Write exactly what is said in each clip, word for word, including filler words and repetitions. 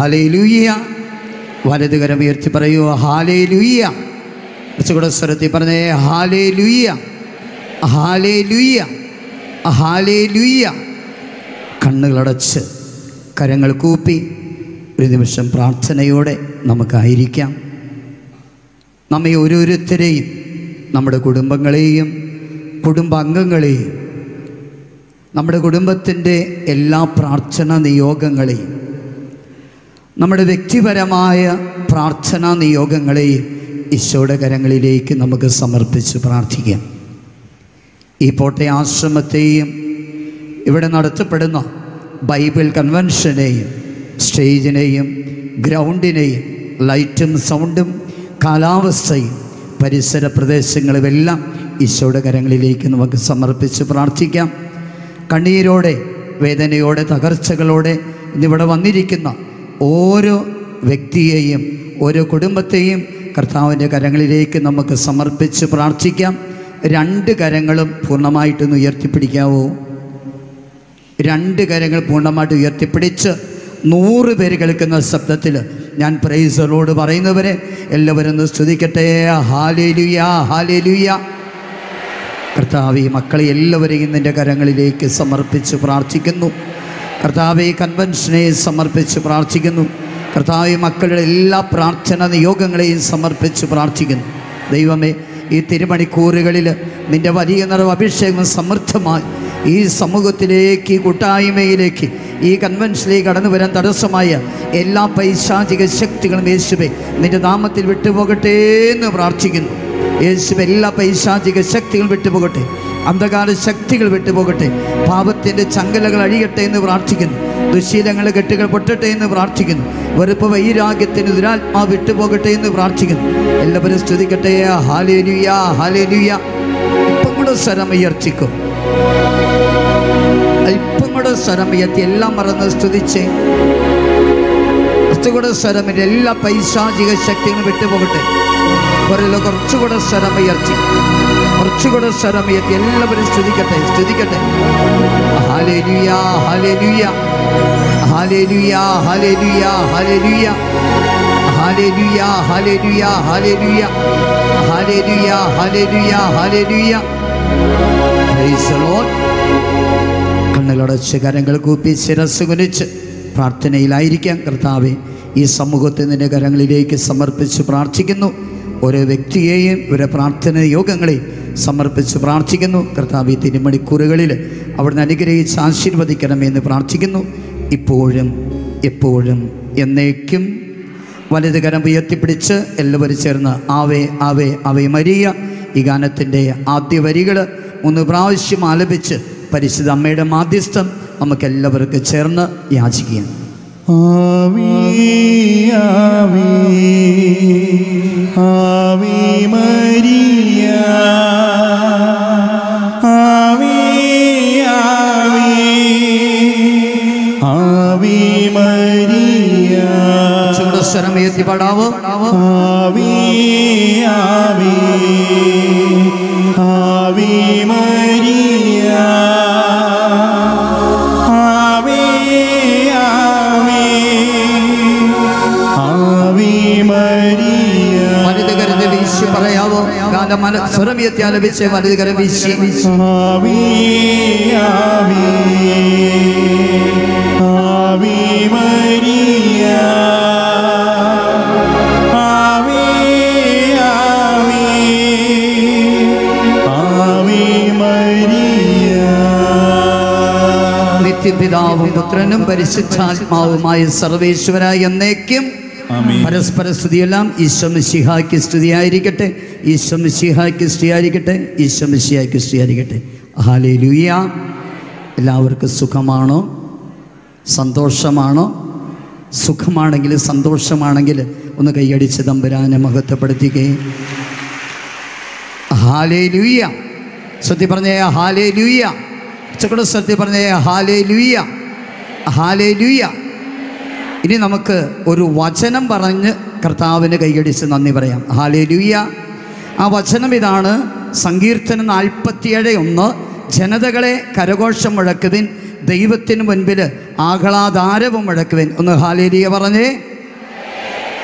Hallelujah. വലതുകരം ഉയർത്തി പറയൂ hallelujah. കുറച്ചുകൂടെ സ്വരത്തിൽ പറഞ്ഞേ ഹാലേലൂയ ഹാലേലൂയ ഹാലേലൂയ. കണ്ണുകളടച്ച് കരങ്ങൾ കൂപ്പി ഒരു നിമിഷം പ്രാർത്ഥനയോടെ നമുക്കായിരിക്കാം. നമ്മെ ഓരോരുത്തരെയും നമ്മുടെ കുടുംബങ്ങളെയും കുടുംബാംഗങ്ങളെയും നമ്മുടെ കുടുംബത്തിൻ്റെ എല്ലാ പ്രാർത്ഥനാ നിയോഗങ്ങളെയും നമ്മുടെ വ്യക്തിപരമായ പ്രാർത്ഥനാ നിയോഗങ്ങളെയും ഈശോയുടെ കരങ്ങളിലേക്ക് നമുക്ക് സമർപ്പിച്ച് പ്രാർത്ഥിക്കാം. ഈ പോട്ടെ ആശ്രമത്തെയും ഇവിടെ നടത്തപ്പെടുന്ന ബൈബിൾ കൺവെൻഷനെയും സ്റ്റേജിനെയും ഗ്രൗണ്ടിനെയും ലൈറ്റും സൗണ്ടും കാലാവസ്ഥയും പരിസര പ്രദേശങ്ങളുമെല്ലാം ഈശോയുടെ കരങ്ങളിലേക്ക് നമുക്ക് സമർപ്പിച്ച് പ്രാർത്ഥിക്കാം. കണ്ണീരോടെ, വേദനയോടെ, തകർച്ചകളോടെ ഇന്നിവിടെ വന്നിരിക്കുന്ന ഓരോ വ്യക്തിയെയും ഓരോ കുടുംബത്തെയും കർത്താവിൻ്റെ കരങ്ങളിലേക്ക് നമുക്ക് സമർപ്പിച്ച് പ്രാർത്ഥിക്കാം. രണ്ട് കരങ്ങളും പൂർണ്ണമായിട്ടൊന്ന് ഉയർത്തിപ്പിടിക്കാവോ? രണ്ട് കരങ്ങൾ പൂർണ്ണമായിട്ട് ഉയർത്തിപ്പിടിച്ച് നൂറ് പേര് കേൾക്കുന്ന ശബ്ദത്തിൽ ഞാൻ പ്രൈസറോട് പറയുന്നവരെ എല്ലാവരും ഒന്ന് സ്തുതിക്കട്ടെ ഹാലേലുയാ ഹാലേലുയാ. കർത്താവേ, മക്കളെ എല്ലാവരെയും നിൻ്റെ കരങ്ങളിലേക്ക് സമർപ്പിച്ച് പ്രാർത്ഥിക്കുന്നു. കർത്താവേ, കൺവെൻഷനെ സമർപ്പിച്ച് പ്രാർത്ഥിക്കുന്നു. കർത്താവേ, മക്കളുടെ എല്ലാ പ്രാർത്ഥനാ നിയോഗങ്ങളെയും സമർപ്പിച്ച് പ്രാർത്ഥിക്കുന്നു. ദൈവമേ, ഈ തിരുമണിക്കൂറുകളിൽ നിൻ്റെ വലിയ നിറവ് അഭിഷേകം സമൃദ്ധമായി ഈ സമൂഹത്തിലേക്ക്, കൂട്ടായ്മയിലേക്ക്, ഈ കൺവെൻഷനിലേക്ക് കടന്നു വരാൻ തടസ്സമായ എല്ലാ പൈശാചിക ശക്തികളും യേശുവേ നിൻ്റെ നാമത്തിൽ വിട്ടുപോകട്ടെ എന്ന് പ്രാർത്ഥിക്കുന്നു. യേശുവേ, എല്ലാ പൈശാചിക ശക്തികളും വിട്ടുപോകട്ടെ, അന്ധകാര ശക്തികൾ വിട്ടുപോകട്ടെ, പാപത്തിൻ്റെ ചങ്ങലകൾ അഴിയട്ടെ എന്ന് പ്രാർത്ഥിക്കുന്നു. ദുശീലങ്ങളെ കെട്ടുകൾ പൊട്ടട്ടെ എന്ന് പ്രാർത്ഥിക്കുന്നു. വെറുപ്പ്, വൈരാഗ്യത്തിന് ദുരാത്മാ വിട്ടുപോകട്ടെ എന്ന് പ്രാർത്ഥിക്കുന്നു. എല്ലാവരും സ്തുതിക്കട്ടെ ഹാലേലുയാ ഹാലേലുയാ. ഇപ്പം കൂടെ സ്വരം ഉയർത്തിക്കും, ഇപ്പം കൂടെ സ്വരം ഉയർത്തി എല്ലാം മറന്ന് സ്തുതിച്ച് കുറച്ചുകൂടെ സ്വരമില്ല. എല്ലാ പൈശാചിക ശക്തികളും വിട്ടുപോകട്ടെ. കുറച്ചുകൂടെ സ്വരം ഉയർത്തി, കുറച്ചുകൂടെ സ്വരം ഉയർത്തി എല്ലാവരും സ്തുതിക്കട്ടെ സ്തുതിക്കട്ടെ hallelujah hallelujah hallelujah hallelujah hallelujah hallelujah hallelujah hallelujah hallelujah hallelujah hallelujah. Praise the Lord. കണ്ണുകളടച്ച് കരങ്ങൾ കൂപ്പി ശിരസ് കുനിച്ച് പ്രാർത്ഥനയിലായിരിക്കാം. കർത്താവേ, ഈ സമൂഹത്തെ നിൻ്റെ കരങ്ങളിലേക്ക് സമർപ്പിച്ച് പ്രാർത്ഥിക്കുന്നു. ഓരോ വ്യക്തിയെയും ഇവരെ പ്രാർത്ഥന യോഗങ്ങളെ സമർപ്പിച്ച് പ്രാർത്ഥിക്കുന്നു. കർത്താവ്, ഈ തിരുമണിക്കൂറുകളിൽ അവിടുന്ന് അനുഗ്രഹിച്ച് ആശീർവദിക്കണമെന്ന് പ്രാർത്ഥിക്കുന്നു. ഇപ്പോഴും എപ്പോഴും എന്നേക്കും. വലത് കരം ഉയർത്തിപ്പിടിച്ച് എല്ലാവരും ചേർന്ന് ആവേ ആവേ ആവേ മരിയ ഈ ഗാനത്തിൻ്റെ ആദ്യ വരികൾ മൂന്ന് പ്രാവശ്യം ആലപിച്ച് പരിശുദ്ധ അമ്മയുടെ മാധ്യസ്ഥം നമുക്കെല്ലാവർക്കും ചേർന്ന് യാചിക്കുക. Ave Maria, Ave, Ave, Ave Maria. Chalo saram yeti padavo. Ave, Ave, Ave Maria, Ave, Ave, Ave Maria. പറയാവോ? ഗാനമന സ്വരമിയത്തി ആലപിച്ച് വലതുകരം വീശി നിത്യപിതാവും പുത്രനും പരിശുദ്ധാത്മാവുമായ സർവേശ്വരായ എന്നേക്കും പരസ്പര സ്തുതിയെല്ലാം ഈശോ മിശിഹായ്ക്ക് സ്തുതിയായിരിക്കട്ടെ. ഈശോ മിശിഹായ്ക്ക് സ്തുതിയായിരിക്കട്ടെ. ഈശോ മിശിഹായ്ക്ക് സ്തുതിയായിരിക്കട്ടെ. ഹല്ലേലൂയ. എല്ലാവർക്കും സുഖമാണോ? സന്തോഷമാണോ? സുഖമാണെങ്കിൽ സന്തോഷമാണെങ്കിൽ ഒന്ന് കൈയടിച്ച് തമ്പുരാനെ മഹത്വപ്പെടുത്തിക്കേ. ഹല്ലേലൂയ. സത്യം പറഞ്ഞേ ഹല്ലേലൂയ. ഉച്ചക്കൂടെ സത്യം പറഞ്ഞേ ഹല്ലേലൂയ ഹല്ലേലൂയ. ഇനി നമുക്ക് ഒരു വചനം പറഞ്ഞ് കർത്താവിന് കൈയടിച്ച് നന്ദി പറയാം. ഹല്ലേലൂയ. ആ വചനം ഇതാണ്. സങ്കീർത്തനം നാൽപ്പത്തിയേഴ് ഒന്ന്: ജനതകളെ കരഘോഷം മുഴക്കുവിൻ, ദൈവത്തിന് മുൻപിൽ ആഹ്ലാദാരവം മുഴക്കുവൻ. ഒന്ന് ഹാലേലിയ പറഞ്ഞേ.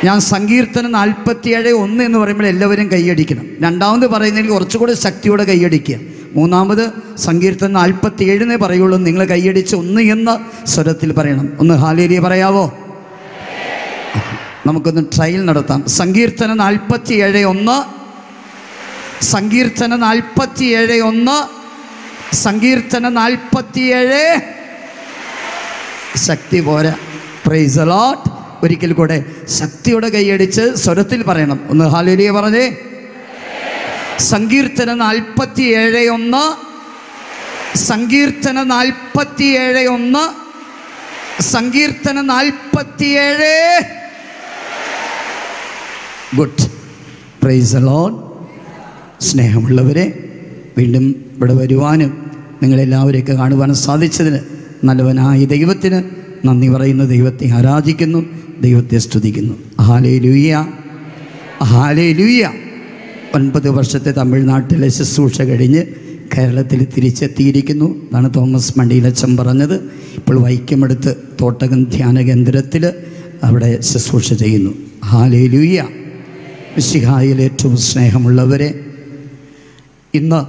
ഞാൻ സങ്കീർത്തനം നാൽപ്പത്തിയേഴ് ഒന്ന് എന്ന് പറയുമ്പോൾ എല്ലാവരും കൈയടിക്കണം. രണ്ടാമത് പറയുന്നതിൽ കുറച്ചുകൂടി ശക്തിയോടെ കൈയടിക്കുക. മൂന്നാമത് സങ്കീർത്തനം നാൽപ്പത്തിയേഴിനെ പറയുള്ളൂ. നിങ്ങൾ കൈയടിച്ച് ഒന്ന് എന്ന സ്വരത്തിൽ പറയണം. ഒന്ന് ഹാലേലിയ പറയാവോ? നമുക്കൊന്ന് ട്രയൽ നടത്താം. സങ്കീർത്തനം നാൽപ്പത്തിയേഴ് ഒന്ന്. സങ്കീർത്തനം നാൽപ്പത്തിയേഴ് ഒന്ന്. സങ്കീർത്തനം നാൽപ്പത്തിയേഴ്. ശക്തി പോരാ. Praise the Lord. ഒരിക്കൽ കൂടെ ശക്തിയോടെ കൈയടിച്ച് സ്വരത്തിൽ പറയണം. ഒന്ന് ഹല്ലേലൂയ പറഞ്ഞേ. സങ്കീർത്തനം നാൽപ്പത്തിയേഴ് ഒന്ന്. സങ്കീർത്തനം നാൽപ്പത്തിയേഴ് ഒന്ന്. സങ്കീർത്തനം നാൽപ്പത്തിയേഴ്. ഗുഡ്. Praise the Lord. സ്നേഹമുള്ളവരെ, വീണ്ടും ഇവിടെ വരുവാനും നിങ്ങളെല്ലാവരെയൊക്കെ കാണുവാനും സാധിച്ചതിന് നല്ലവനായ ദൈവത്തിന് നന്ദി പറയുന്ന ദൈവത്തെ ആരാധിക്കുന്നു, ദൈവത്തെ സ്തുതിക്കുന്നു. ഹല്ലേലൂയ, ഹല്ലേലൂയ. ഒൻപത് വർഷത്തെ തമിഴ്നാട്ടിലെ ശുശ്രൂഷ കഴിഞ്ഞ് കേരളത്തിൽ തിരിച്ചെത്തിയിരിക്കുന്നു. അതാണ് തോമസ് മണ്ഡീലച്ചൻ പറഞ്ഞത്. ഇപ്പോൾ വൈക്കമെടുത്ത് തോട്ടകം ധ്യാന കേന്ദ്രത്തിൽ അവിടെ ശുശ്രൂഷ ചെയ്യുന്നു. ഹല്ലേലൂയ. മിശിഹായിൽ ഏറ്റവും സ്നേഹമുള്ളവരെ, ഇന്ന്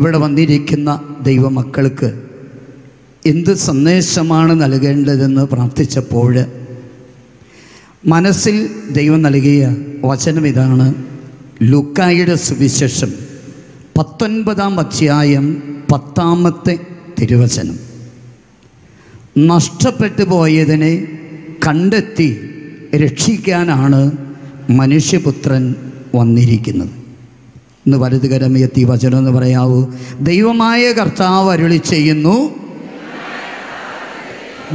ഇവിടെ വന്നിരിക്കുന്ന ദൈവമക്കൾക്ക് എന്ത് സന്ദേശമാണ് നൽകേണ്ടതെന്ന് പ്രാർത്ഥിച്ചപ്പോൾ മനസ്സിൽ ദൈവം നൽകിയ വചനം ഇതാണ്. ലൂക്കായുടെ സുവിശേഷം പത്തൊൻപതാം അധ്യായം പത്താമത്തെ തിരുവചനം. നഷ്ടപ്പെട്ടു പോയതിനെ കണ്ടെത്തി രക്ഷിക്കാനാണ് മനുഷ്യപുത്രൻ വന്നിരിക്കുന്നത്. ഇന്ന് വലതുകരമയത്തി വചനം എന്ന് പറയാവൂ. ദൈവമായ കർത്താവ് അരുളി ചെയ്യുന്നു,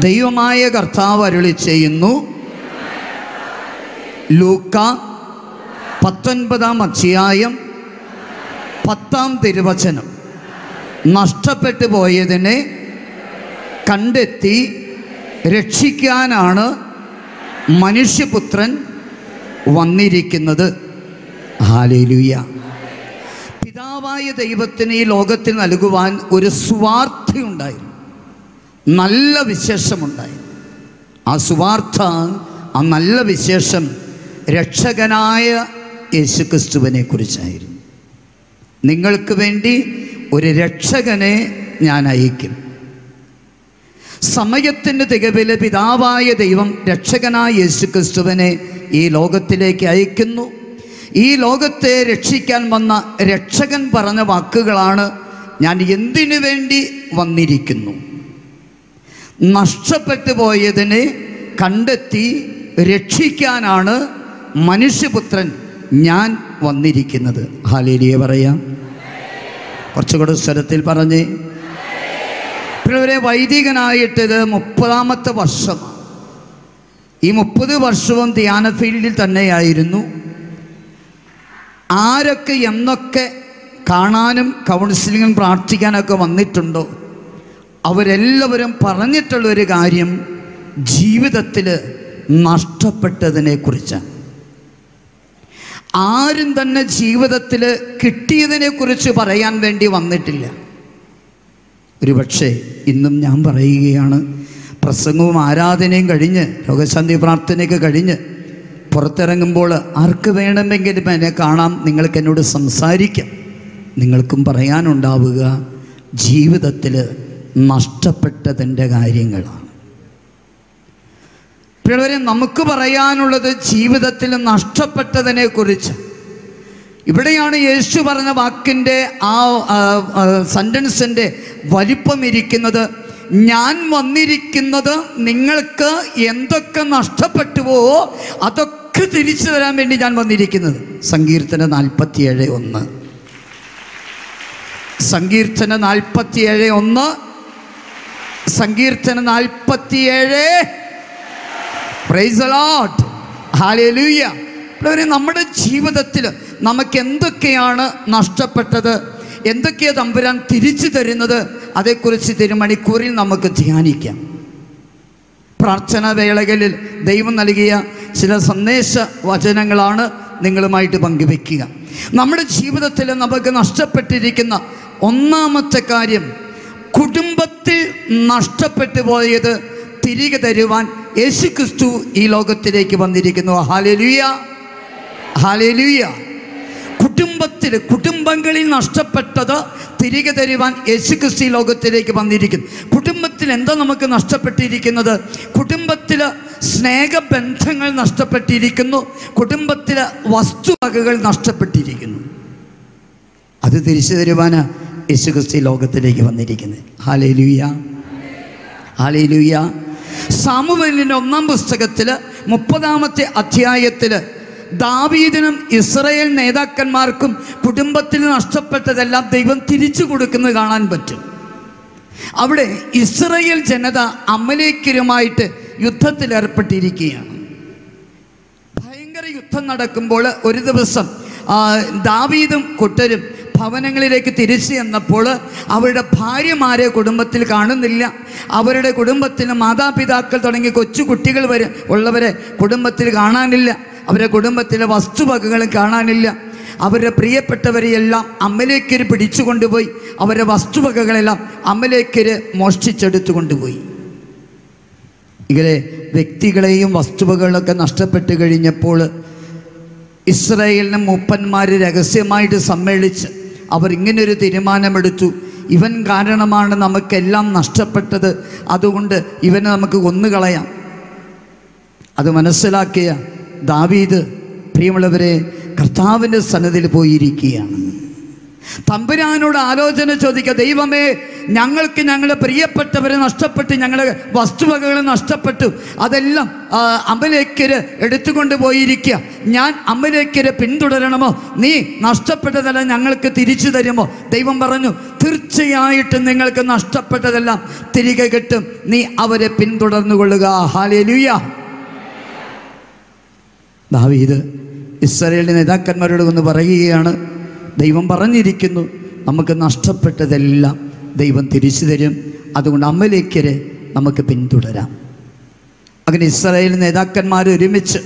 ദൈവമായ കർത്താവ് അരുളി ചെയ്യുന്നു. ലൂക്ക പത്തൊൻപതാം അധ്യായം പത്താം തിരുവചനം. നഷ്ടപ്പെട്ടു പോയതിനെ കണ്ടെത്തി രക്ഷിക്കാനാണ് മനുഷ്യപുത്രൻ വന്നിരിക്കുന്നത്. ഹല്ലേലൂയ. പിതാവായ ദൈവത്തിന് ഈ ലോകത്തിൽ നൽകുവാൻ ഒരു സുവാർത്തയുണ്ടായിരുന്നു, നല്ല വിശേഷമുണ്ടായിരുന്നു. ആ സുവാർത്ത, ആ നല്ല വിശേഷം രക്ഷകനായ യേശുക്രിസ്തുവിനെ കുറിച്ചായിരുന്നു. നിങ്ങൾക്ക് വേണ്ടി ഒരു രക്ഷകനെ ഞാൻ അയക്കും. സമയത്തിൻ്റെ തികവിൽ പിതാവായ ദൈവം രക്ഷകനായ യേശുക്രിസ്തുവിനെ ഈ ലോകത്തിലേക്ക് അയക്കുന്നു. ഈ ലോകത്തെ രക്ഷിക്കാൻ വന്ന രക്ഷകൻ പറഞ്ഞ വാക്കുകളാണ്, ഞാൻ എന്തിനു വേണ്ടി വന്നിരിക്കുന്നു. നഷ്ടപ്പെട്ടു പോയതിനെ കണ്ടെത്തി രക്ഷിക്കാനാണ് മനുഷ്യപുത്രൻ ഞാൻ വന്നിരിക്കുന്നത്. ഹല്ലേലൂയ പറയാം. കുറച്ചുകൂടെ സ്വരത്തിൽ പറഞ്ഞേ. ഇവരെ വൈദികനായിട്ടിത് മുപ്പതാമത്തെ വർഷം. ഈ മുപ്പത് വർഷവും ധ്യാന ഫീൽഡിൽ തന്നെയായിരുന്നു. ആരൊക്കെ എന്നൊക്കെ കാണാനും കൗൺസിലിങ്ങും പ്രാർത്ഥിക്കാനൊക്കെ വന്നിട്ടുണ്ടോ അവരെല്ലാവരും പറഞ്ഞിട്ടുള്ളൊരു കാര്യം ജീവിതത്തിൽ നഷ്ടപ്പെട്ടതിനെ കുറിച്ചാണ്. ആരും തന്നെ ജീവിതത്തിൽ കിട്ടിയതിനെക്കുറിച്ച് പറയാൻ വേണ്ടി വന്നിട്ടില്ല. ഒരു പക്ഷേ ഇന്നും ഞാൻ പറയുകയാണ്, പ്രസംഗവും ആരാധനയും കഴിഞ്ഞ് രോഗശാന്തി പ്രാർത്ഥനയൊക്കെ കഴിഞ്ഞ് പുറത്തിറങ്ങുമ്പോൾ ആർക്ക് വേണമെങ്കിലും എന്നെ കാണാം, നിങ്ങൾക്ക് എന്നോട് സംസാരിക്കാം. നിങ്ങൾക്കും പറയാനുണ്ടാവുക ജീവിതത്തിൽ നഷ്ടപ്പെട്ടതിൻ്റെ കാര്യങ്ങളാണ്. പിള്ളേരെ, നമുക്ക് പറയാനുള്ളത് ജീവിതത്തിൽ നഷ്ടപ്പെട്ടതിനെ കുറിച്ച്. ഇവിടെയാണ് യേശു പറഞ്ഞ വാക്കിൻ്റെ ആ സെൻറ്റൻസിൻ്റെ വലിപ്പം ഇരിക്കുന്നത്. ഞാൻ വന്നിരിക്കുന്നത് നിങ്ങൾക്ക് എന്തൊക്കെ നഷ്ടപ്പെട്ടുവോ അതൊക്കെ തിരിച്ചു തരാൻ വേണ്ടി ഞാൻ വന്നിരിക്കുന്നത്. സങ്കീർത്തനം നാൽപ്പത്തിയേഴ് ഒന്ന്. സങ്കീർത്തനം നാൽപ്പത്തിയേഴ് ഒന്ന്. സങ്കീർത്തനം നാൽപ്പത്തിയേഴ്. Praise the Lord. ഹല്ലേലൂയ. നമ്മുടെ ജീവിതത്തിൽ നമുക്ക് എന്തൊക്കെയാണ് നഷ്ടപ്പെട്ടത്, എന്തൊക്കെയാണ് തമ്പുരാൻ തിരിച്ചു തരുന്നത്, അതേക്കുറിച്ച് തിരുമണിക്കൂറിൽ നമുക്ക് ധ്യാനിക്കാം. പ്രാർത്ഥനാ വേളകളിൽ ദൈവം നൽകിയ ചില സന്ദേശ വചനങ്ങളാണ് നിങ്ങളുമായിട്ട് പങ്കുവെക്കുക. നമ്മുടെ ജീവിതത്തിൽ നമുക്ക് നഷ്ടപ്പെട്ടിരിക്കുന്ന ഒന്നാമത്തെ കാര്യം, കുടുംബത്തിൽ നഷ്ടപ്പെട്ടു പോയത് തിരികെ തരുവാൻ യേശു ക്രിസ്തു ഈ ലോകത്തിലേക്ക് വന്നിരിക്കുന്നു. Hallelujah, hallelujah. കുടുംബത്തിൽ കുടുംബങ്ങളിൽ നഷ്ടപ്പെട്ടത് തിരികെ തരുവാൻ യേശു ക്രിസ്തു ഈ ലോകത്തിലേക്ക് വന്നിരിക്കുന്നു. കുടുംബത്തിൽ എന്താ നമുക്ക് നഷ്ടപ്പെട്ടിരിക്കുന്നത്? കുടുംബത്തിൽ സ്നേഹബന്ധങ്ങൾ നഷ്ടപ്പെട്ടിരിക്കുന്നു, കുടുംബത്തിലെ വസ്തുവകകൾ നഷ്ടപ്പെട്ടിരിക്കുന്നു. അത് തിരിച്ചു തരുവാന് യേശു ക്രിസ്തു ലോകത്തിലേക്ക് വന്നിരിക്കുന്നത്. Hallelujah, hallelujah. സാമുവേലിൻ്റെ ഒന്നാം പുസ്തകത്തിൽ മുപ്പതാമത്തെ അധ്യായത്തിൽ ദാവീദിനും ഇസ്രായേൽ നേതാക്കന്മാർക്കും കുടുംബത്തിൽ നഷ്ടപ്പെട്ടതെല്ലാം ദൈവം തിരിച്ചു കൊടുക്കുന്നത് കാണാൻ പറ്റും. അവിടെ ഇസ്രായേൽ ജനത അമലേക്കരുമായിട്ട് യുദ്ധത്തിലേർപ്പെട്ടിരിക്കുകയാണ്. ഭയങ്കര യുദ്ധം നടക്കുമ്പോൾ ഒരു ദിവസം ദാവീദും കൂട്ടരും ഭവനങ്ങളിലേക്ക് തിരിച്ചു ചെന്നപ്പോൾ അവരുടെ ഭാര്യമാരെ കുടുംബത്തിൽ കാണുന്നില്ല. അവരുടെ കുടുംബത്തിന് മാതാപിതാക്കൾ തുടങ്ങി കൊച്ചുകുട്ടികൾ വരെ ഉള്ളവരെ കുടുംബത്തിൽ കാണാനില്ല. അവരുടെ കുടുംബത്തിലെ വസ്തുവകകളും കാണാനില്ല. അവരുടെ പ്രിയപ്പെട്ടവരെയെല്ലാം അമലേക്കര് പിടിച്ചു കൊണ്ടുപോയി. അവരുടെ വസ്തുവകകളെല്ലാം അമലേക്കര് മോഷ്ടിച്ചെടുത്തു കൊണ്ടുപോയി. ഇങ്ങനെ വ്യക്തികളെയും വസ്തുവകകളൊക്കെ നഷ്ടപ്പെട്ട് കഴിഞ്ഞപ്പോൾ ഇസ്രായേലിന് മൂപ്പന്മാർ രഹസ്യമായിട്ട് സമ്മേളിച്ച് അവർ ഇങ്ങനൊരു തീരുമാനമെടുത്തു. ഇവൻ കാരണമാണ് നമുക്കെല്ലാം നഷ്ടപ്പെട്ടത്, അതുകൊണ്ട് ഇവനെ നമുക്ക് കൊന്നുകളയാം. അത് മനസ്സിലാക്കിയ ദാവീദ് പ്രിയമുള്ളവരെ കർത്താവിൻ്റെ സന്നിധിയിൽ പോയിരിക്കുകയാണ്. തമ്പുരാനോട് ആലോചന ചോദിക്കുക, ദൈവമേ ഞങ്ങൾക്ക് ഞങ്ങളുടെ പ്രിയപ്പെട്ടവരെ നഷ്ടപ്പെട്ട് ഞങ്ങളുടെ വസ്തുവകകൾ നഷ്ടപ്പെട്ടു, അതെല്ലാം അമലേക്കര് എടുത്തുകൊണ്ട് പോയിരിക്കുക. ഞാൻ അമലേക്കരെ പിന്തുടരണമോ? നീ നഷ്ടപ്പെട്ടതെല്ലാം ഞങ്ങൾക്ക് തിരിച്ചു തരുമോ? ദൈവം പറഞ്ഞു, തീർച്ചയായിട്ടും നിങ്ങൾക്ക് നഷ്ടപ്പെട്ടതെല്ലാം തിരികെ കിട്ടും, നീ അവരെ പിന്തുടർന്നു കൊള്ളുക. ഹല്ലേലൂയ. ദാവീദ് ഇസ്രായേലിൻ്റെ നേതാക്കന്മാരോട് ഒന്ന് പറയുകയാണ്, ദൈവം പറഞ്ഞിരിക്കുന്നു നമുക്ക് നഷ്ടപ്പെട്ടതെല്ലാം ദൈവം തിരിച്ചു തരും, അതുകൊണ്ട് അമലേക്കരെ നമുക്ക് പിന്തുടരാം. അങ്ങനെ ഇസ്രായേൽ നേതാക്കന്മാർ ഒരുമിച്ച്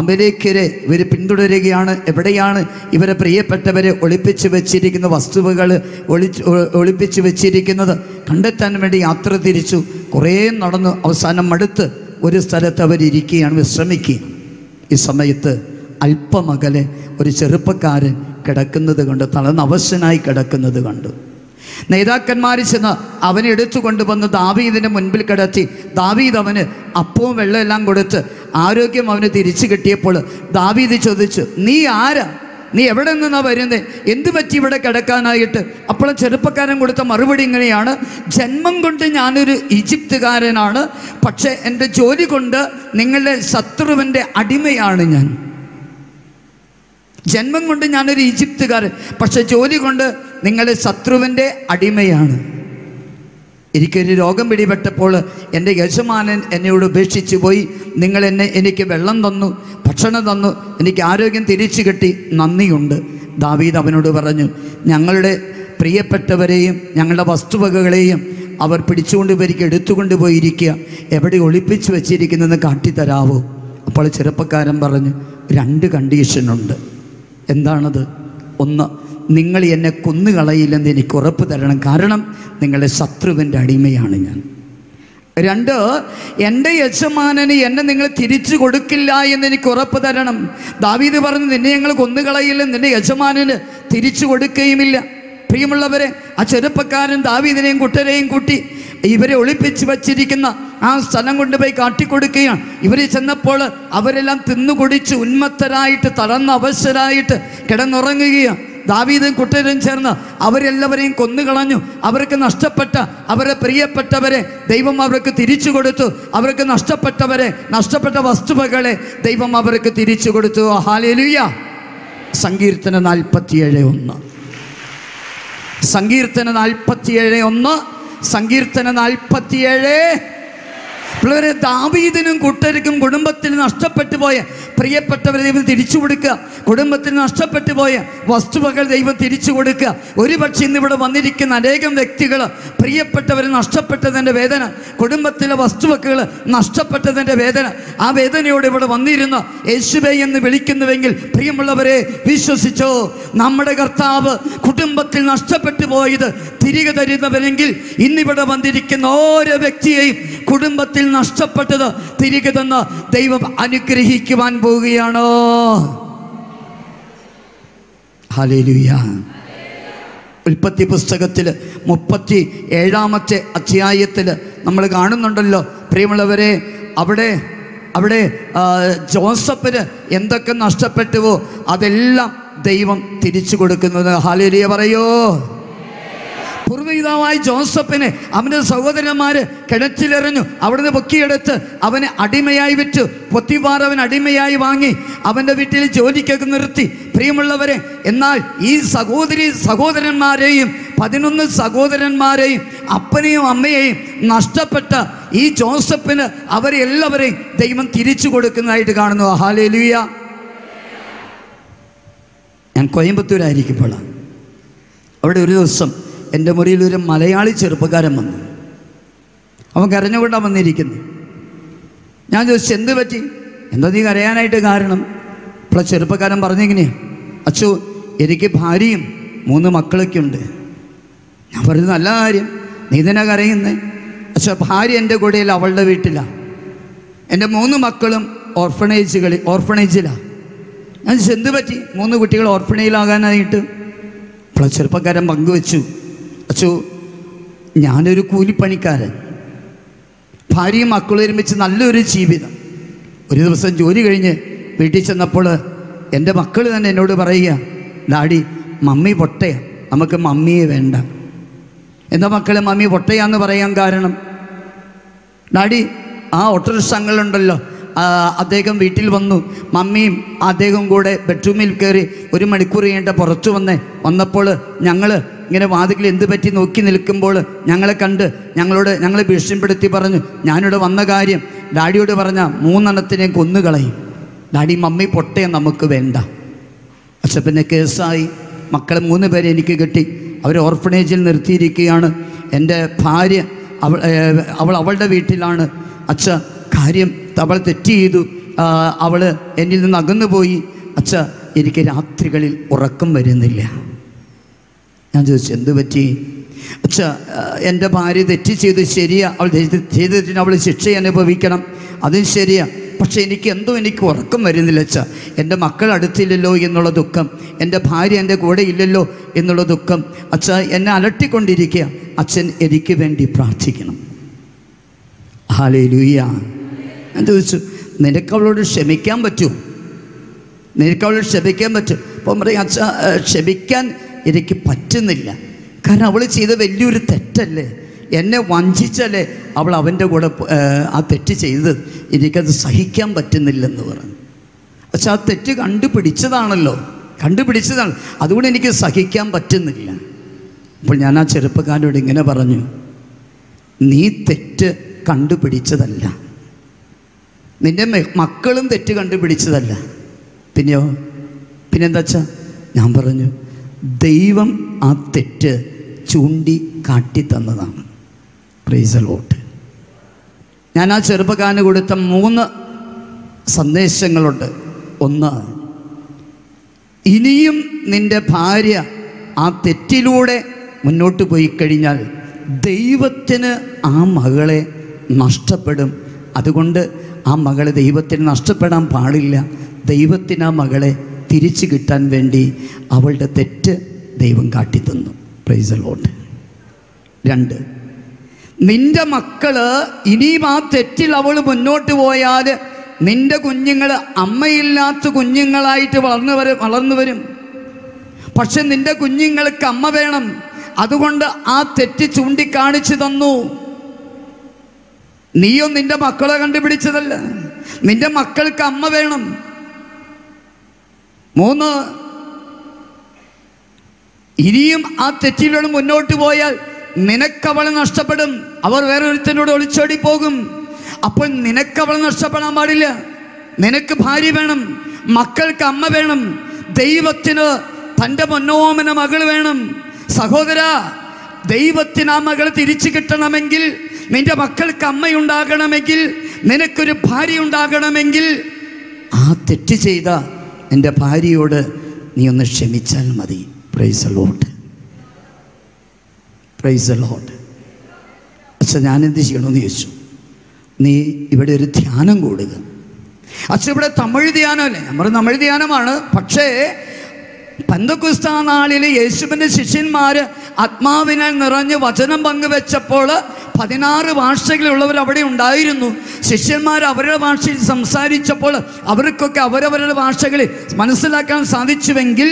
അമലേക്കരെ ഇവർ പിന്തുടരുകയാണ്. എവിടെയാണ് ഇവരെ പ്രിയപ്പെട്ടവരെ ഒളിപ്പിച്ച് വെച്ചിരിക്കുന്ന വസ്തുവകൾ ഒളി ഒളിപ്പിച്ച് വെച്ചിരിക്കുന്നത് കണ്ടെത്താൻ വേണ്ടി യാത്ര തിരിച്ചു. കുറേ നടന്നു, അവസാനം അടുത്ത് ഒരു സ്ഥലത്ത് അവരിയ്ക്കുകയാണ്, വിശ്രമിക്കുകയാണ്. ഈ സമയത്ത് അല്പമകലെ ഒരു ചെറുപ്പക്കാരൻ കിടക്കുന്നത് കണ്ട്, തളർന്നവശനായി കിടക്കുന്നത് കണ്ടു. നേതാക്കന്മാർ ചെന്ന് അവനെ എടുത്തുകൊണ്ട് വന്ന് ദാവീദിൻ്റെ മുൻപിൽ കിടത്തി. ദാവീദ് അവന് അപ്പവും വെള്ളം എല്ലാം കൊടുത്ത് ആരോഗ്യം അവന് തിരിച്ചു കിട്ടിയപ്പോൾ ദാവീദ് ചോദിച്ചു, നീ ആരാ? നീ എവിടെ നിന്നാണ് വരുന്നത്? എന്തു പറ്റി ഇവിടെ കിടക്കാനായിട്ട്? അപ്പോൾ ചെറുപ്പക്കാരൻ കൊടുത്ത മറുപടി ഇങ്ങനെയാണ്, ജന്മം കൊണ്ട് ഞാനൊരു ഈജിപ്തുകാരനാണ്, പക്ഷേ എൻ്റെ ജോലി കൊണ്ട് നിങ്ങളുടെ ശത്രുവിൻ്റെ അടിമയാണ് ഞാൻ. ജന്മം കൊണ്ട് ഞാനൊരു ഈജിപ്തുകാരൻ, പക്ഷെ ജോലി കൊണ്ട് നിങ്ങളുടെ ശത്രുവിൻ്റെ അടിമയാണ്. എനിക്കൊരു രോഗം പിടിപെട്ടപ്പോൾ എൻ്റെ യജമാനൻ എന്നോട് ഉപേക്ഷിച്ച് പോയി. നിങ്ങൾ എന്നെ എനിക്ക് വെള്ളം തന്നു, ഭക്ഷണം തന്നു, എനിക്ക് ആരോഗ്യം തിരിച്ചു കിട്ടി, നന്ദിയുണ്ട്. ദാവീദ് അവനോട് പറഞ്ഞു, ഞങ്ങളുടെ പ്രിയപ്പെട്ടവരെയും ഞങ്ങളുടെ വസ്തുവകകളെയും അവർ പിടിച്ചുകൊണ്ട് ഇവർക്ക് എടുത്തുകൊണ്ട് പോയിരിക്കുക, എവിടെ ഒളിപ്പിച്ച് വെച്ചിരിക്കുന്നതെന്ന് കാട്ടിത്തരാവോ? അപ്പോൾ ചെറുപ്പക്കാരൻ പറഞ്ഞു, രണ്ട് കണ്ടീഷനുണ്ട്. എന്താണത്? ഒന്ന്, നിങ്ങൾ എന്നെ കൊന്നുകളയില്ലെന്ന് എനിക്ക് ഉറപ്പ് തരണം, കാരണം നിങ്ങളുടെ ശത്രുവിൻ്റെ അടിമയാണ് ഞാൻ. രണ്ട്, എൻ്റെ യജമാനന് എന്നെ നിങ്ങൾ തിരിച്ചു കൊടുക്കില്ല എന്ന് എനിക്ക് ഉറപ്പ് തരണം. ദാവീദ് പറഞ്ഞു, നിന്നെ ഞങ്ങൾ കൊന്നുകളയില്ല, നിൻ്റെ യജമാനന് തിരിച്ചു കൊടുക്കുകയുമില്ല. പ്രിയമുള്ളവരെ, ആ ചെറുപ്പക്കാരൻ ദാവീദിനെയും കുട്ടരെയും കൂട്ടി ഇവരെ ഒളിപ്പിച്ച് വച്ചിരിക്കുന്ന ആ സ്ഥലം കൊണ്ടുപോയി കാട്ടിക്കൊടുക്കുകയാണ്. ഇവർ ചെന്നപ്പോൾ അവരെല്ലാം തിന്നുകുടിച്ച് ഉന്മത്തരായിട്ട് തളർന്ന അവശരായിട്ട് കിടന്നുറങ്ങുകയാണ്. ദാവീദും കുട്ടരും ചേർന്ന് അവരെല്ലാവരെയും കൊന്നുകളഞ്ഞു. അവർക്ക് നഷ്ടപ്പെട്ട അവരെ പ്രിയപ്പെട്ടവരെ ദൈവം അവർക്ക് തിരിച്ചു കൊടുത്തു. അവർക്ക് നഷ്ടപ്പെട്ടവരെ നഷ്ടപ്പെട്ട വസ്തുവകളെ ദൈവം അവർക്ക് തിരിച്ചു കൊടുത്തു. ഹല്ലേലൂയ. സങ്കീർത്തനം നാൽപ്പത്തിയേഴ് ഒന്ന്, സങ്കീർത്തനം നാൽപ്പത്തിയേഴ് ഒന്ന്, സങ്കീർത്തനം നാൽപ്പത്തിയേഴ് പിള്ളേരെ, ദാവീദിനും കൂട്ടർക്കും കുടുംബത്തിൽ നഷ്ടപ്പെട്ടു പോയ പ്രിയപ്പെട്ടവരെ ദൈവം തിരിച്ചു കൊടുക്കുക. കുടുംബത്തിൽ നഷ്ടപ്പെട്ടു പോയ വസ്തുവകൾ ദൈവം തിരിച്ചു കൊടുക്കുക. ഒരുപക്ഷെ ഇന്നിവിടെ വന്നിരിക്കുന്ന അനേകം വ്യക്തികൾ പ്രിയപ്പെട്ടവർ നഷ്ടപ്പെട്ടതിൻ്റെ വേദന, കുടുംബത്തിലെ വസ്തുവകൾ നഷ്ടപ്പെട്ടതിൻ്റെ വേദന, ആ വേദനയോടെ ഇവിടെ വന്നിരുന്ന യേശുവേ എന്ന് വിളിക്കുന്നുവെങ്കിൽ പ്രിയമുള്ളവരെ വിശ്വസിച്ചോ, നമ്മുടെ കർത്താവ് കുടുംബത്തിൽ നഷ്ടപ്പെട്ടു പോയത് തിരികെ തരുന്നവരെങ്കിൽ ഇന്നിവിടെ വന്നിരിക്കുന്ന ഓരോ വ്യക്തിയെയും കുടുംബത്തിൽ നഷ്ടപ്പെട്ടത് തിരികെ തന്ന് ദൈവം അനുഗ്രഹിക്കുവാൻ പോവുകയാണോ? ഹല്ലേലൂയ. ഉൽപ്പത്തി പുസ്തകത്തിൽ മുപ്പത്തി ഏഴാമത്തെ അധ്യായത്തിൽ നമ്മൾ കാണുന്നുണ്ടല്ലോ പ്രിയമുള്ളവരെ, അവിടെ അവിടെ ജോസഫിന് എന്തൊക്കെ നഷ്ടപ്പെട്ടുവോ അതെല്ലാം ദൈവം തിരിച്ചു കൊടുക്കുന്നത്. ഹല്ലേലൂയ പറയോ. പൂർവ്വപിതാവായ ജോസഫിനെ അവൻ്റെ സഹോദരന്മാർ കിണറ്റിലെറിഞ്ഞു, അവിടുന്ന് പൊക്കിയെടുത്ത് അവനെ അടിമയായി വിറ്റു. പൊത്തിഫാർ അവൻ അടിമയായി വാങ്ങി അവൻ്റെ വീട്ടിൽ ജോലിക്കൊക്കെ നിർത്തി. പ്രിയമുള്ളവരെ, എന്നാൽ ഈ സഹോദരി സഹോദരന്മാരെയും പതിനൊന്ന് സഹോദരന്മാരെയും അപ്പനെയും അമ്മയെയും നഷ്ടപ്പെട്ട ഈ ജോസഫിന് അവരെല്ലാവരെയും ദൈവം തിരിച്ചു കൊടുക്കുന്നതായിട്ട് കാണുന്നു. ഹല്ലേലൂയ. ഞാൻ കോയമ്പത്തൂരായിരിക്കുമ്പോൾ അവിടെ ഒരു ദിവസം എൻ്റെ മുറിയിലൊരു മലയാളി ചെറുപ്പക്കാരൻ വന്നു. അവൻ കരഞ്ഞുകൊണ്ടാണ് വന്നിരിക്കുന്നു. ഞാൻ ചോദിച്ചു, എന്ത് പറ്റി, എന്താ നീ കരയാനായിട്ട് കാരണം? അപ്പോൾ ചെറുപ്പക്കാരൻ പറഞ്ഞിങ്ങനെയാണ്, അച്ഛോ എനിക്ക് ഭാര്യയും മൂന്ന് മക്കളൊക്കെ ഉണ്ട്. ഞാൻ പറഞ്ഞു, നല്ല കാര്യം, നീ തന്നെ കരയുന്നേ. അച്ഛാ, ഭാര്യ എൻ്റെ കൂടെയിൽ അവളുടെ വീട്ടിലാണ്, എൻ്റെ മൂന്ന് മക്കളും ഓർഫണേജുകളിൽ ഓർഫണേജിലാണ്. ഞാൻ ചോദിച്ചു, എന്ത് പറ്റി മൂന്ന് കുട്ടികൾ ഓർഫണേജിലാകാനായിട്ട്? അപ്പോൾ ചെറുപ്പക്കാരൻ പങ്കുവെച്ചു, അച്ഛോ ഞാനൊരു കൂലിപ്പണിക്കാരൻ, ഭാര്യയും മക്കളും ഒരുമിച്ച് നല്ലൊരു ജീവിതം. ഒരു ദിവസം ജോലി കഴിഞ്ഞ് വീട്ടിൽ ചെന്നപ്പോൾ എൻ്റെ മക്കൾ തന്നെ എന്നോട് പറയുക, ഡാഡി മമ്മി പൊട്ടയാ, നമുക്ക് മമ്മിയെ വേണ്ട. എന്താ മക്കളെ മമ്മി പൊട്ടയാന്ന് പറയാൻ കാരണം? ഡാഡി ആ ഓട്ടോറിക്ഷങ്ങളുണ്ടല്ലോ, അദ്ദേഹം വീട്ടിൽ വന്നു, മമ്മിയും അദ്ദേഹം കൂടെ ബെഡ്റൂമിൽ കയറി ഒരു മണിക്കൂർ കഴിഞ്ഞിട്ട് പുറത്തു വന്നേ. വന്നപ്പോൾ ഞങ്ങൾ ഇങ്ങനെ വാതിലിൽ എന്ത് പറ്റി നോക്കി നിൽക്കുമ്പോൾ ഞങ്ങളെ കണ്ട് ഞങ്ങളോട് ഞങ്ങളെ ഭീഷണിപ്പെടുത്തി പറഞ്ഞു, ഞാനിവിടെ വന്ന കാര്യം ഡാഡിയോട് പറഞ്ഞാൽ മൂന്നെണ്ണത്തിനെ കൊന്നുകളയും. ഡാഡി മമ്മി പൊട്ടയെ നമുക്ക് വേണ്ട. പക്ഷെ പിന്നെ കേസായി. മക്കളെ മൂന്ന് പേരെ എനിക്ക് കിട്ടി, അവർ ഓർഫണേജിൽ നിർത്തിയിരിക്കുകയാണ്. എൻ്റെ ഭാര്യ അവൾ അവൾ അവളുടെ വീട്ടിലാണ്. അച്ഛ കാര്യം അവൾ തെറ്റ് ചെയ്തു, അവൾ എന്നിൽ നിന്ന് അകന്നു പോയി. അച്ഛ എനിക്ക് രാത്രികളിൽ ഉറക്കം വരുന്നില്ല. ഞാൻ ചോദിച്ചു, എന്ത് പറ്റി? അച്ഛാ എൻ്റെ ഭാര്യ തെറ്റ് ചെയ്ത് ശരിയാണ്, അവൾ ചെയ്തിട്ട് അവൾ ശിക്ഷ അനുഭവിക്കണം, അതും ശരിയാണ്. പക്ഷേ എനിക്ക് എന്തോ എനിക്ക് ഉറക്കം വരുന്നില്ല അച്ഛാ. എൻ്റെ മക്കൾ അടുത്തില്ലല്ലോ എന്നുള്ള ദുഃഖം, എൻ്റെ ഭാര്യ എൻ്റെ കൂടെ ഇല്ലല്ലോ എന്നുള്ള ദുഃഖം. അച്ഛാ എന്നെ അലട്ടിക്കൊണ്ടിരിക്കുക. അച്ഛൻ എനിക്ക് വേണ്ടി പ്രാർത്ഥിക്കണം. ഹല്ലേലൂയ. ഞാൻ ചോദിച്ചു, നിനക്ക് അവളോട് ക്ഷമിക്കാൻ പറ്റുമോ? നിനക്ക് അവളോട് ക്ഷമിക്കാൻ പറ്റും? അപ്പം പറയും, അച്ഛാ ക്ഷമിക്കാൻ എനിക്ക് പറ്റുന്നില്ല, കാരണം അവൾ ചെയ്ത വലിയൊരു തെറ്റല്ലേ, എന്നെ വഞ്ചിച്ചല്ലേ അവൾ അവൻ്റെ കൂടെ ആ തെറ്റ് ചെയ്തത്, എനിക്കത് സഹിക്കാൻ പറ്റുന്നില്ലെന്ന് പറഞ്ഞു. പക്ഷെ ആ തെറ്റ് കണ്ടുപിടിച്ചതാണല്ലോ കണ്ടുപിടിച്ചതാണ് അതുകൊണ്ട് എനിക്ക് സഹിക്കാൻ പറ്റുന്നില്ല. അപ്പോൾ ഞാൻ ആ ചെറുപ്പക്കാരോട് ഇങ്ങനെ പറഞ്ഞു, നീ തെറ്റ് കണ്ടുപിടിച്ചതല്ല, നിൻ്റെ മക്കളും തെറ്റ് കണ്ടുപിടിച്ചതല്ല, പിന്നെയോ പിന്നെന്താ വെച്ചാൽ? ഞാൻ പറഞ്ഞു, ദൈവം ആ തെറ്റ് ചൂണ്ടി കാട്ടിത്തന്നതാണ്. Price the Lord. ഞാൻ ആ ചെറുപ്പക്കാരന് കൊടുത്ത മൂന്ന് സന്ദേശങ്ങളുണ്ട്. ഒന്ന്, ഇനിയും നിൻ്റെ ഭാര്യ ആ തെറ്റിലൂടെ മുന്നോട്ട് പോയി കഴിഞ്ഞാൽ ദൈവത്തിന് ആ മകളെ നഷ്ടപ്പെടും, അതുകൊണ്ട് ആ മകളെ ദൈവത്തിന് നഷ്ടപ്പെടാൻ പാടില്ല. ദൈവത്തിന് ആ മകളെ തിരിച്ചു കിട്ടാൻ വേണ്ടി അവളുടെ തെറ്റ് ദൈവം കാട്ടിത്തന്നു. Praise the Lord. രണ്ട്, നിൻ്റെ മക്കൾ ഇനിയും ആ തെറ്റിൽ അവൾ മുന്നോട്ട് പോയാൽ നിൻ്റെ കുഞ്ഞുങ്ങൾ അമ്മയില്ലാത്ത കുഞ്ഞുങ്ങളായിട്ട് വളർന്നു വരും വളർന്നു വരും പക്ഷെ നിൻ്റെ കുഞ്ഞുങ്ങൾക്ക് അമ്മ വേണം, അതുകൊണ്ട് ആ തെറ്റ് ചൂണ്ടിക്കാണിച്ചു തന്നു. നീയോ നിൻ്റെ മക്കളെ കണ്ടുപിടിച്ചതല്ല, നിൻ്റെ മക്കൾക്ക് അമ്മ വേണം. മൂന്ന്, ഇനിയും ആ തെറ്റിലൂടെ മുന്നോട്ട് പോയാൽ നിനക്കവളെ നഷ്ടപ്പെടും, അവർ വേറൊരുത്തനോട് ഒളിച്ചോടി പോകും, അപ്പോൾ നിനക്ക് അവളെ നഷ്ടപ്പെടാൻ പാടില്ല. നിനക്ക് ഭാര്യ വേണം, മക്കൾക്ക് അമ്മ വേണം, ദൈവത്തിന് തൻ്റെ മനോമന മകൾ വേണം. സഹോദര, ദൈവത്തിന് ആ മകളെ തിരിച്ചു കിട്ടണമെങ്കിൽ, നിന്റെ മക്കൾക്ക് അമ്മയുണ്ടാകണമെങ്കിൽ, നിനക്കൊരു ഭാര്യ ഉണ്ടാകണമെങ്കിൽ ആ തെറ്റ് ചെയ്ത എൻ്റെ ഭാര്യയോട് നീ ഒന്ന് ക്ഷമിച്ചാൽ മതി. Praise the Lord, praise the Lord. അച്ഛൻ ഞാനെന്ത് ചെയ്യണമെന്ന് ചോദിച്ചു. നീ ഇവിടെ ഒരു ധ്യാനം കൂടുക. അച്ഛൻ ഇവിടെ തമിഴ് ധ്യാനമല്ലേ? നമ്മുടെ തമിഴ് ധ്യാനമാണ്. പക്ഷേ പന്തക്കുസ്താ നാളിൽ യേശുവിൻ്റെ ശിഷ്യന്മാർ ആത്മാവിനാൽ നിറഞ്ഞ് വചനം പങ്കുവെച്ചപ്പോൾ പതിനാറ് ഭാഷകളിലുള്ളവർ അവിടെ ഉണ്ടായിരുന്നു. ശിഷ്യന്മാർ അവരുടെ ഭാഷയിൽ സംസാരിച്ചപ്പോൾ അവർക്കൊക്കെ അവരവരുടെ ഭാഷകളിൽ മനസ്സിലാക്കാൻ സാധിച്ചുവെങ്കിൽ,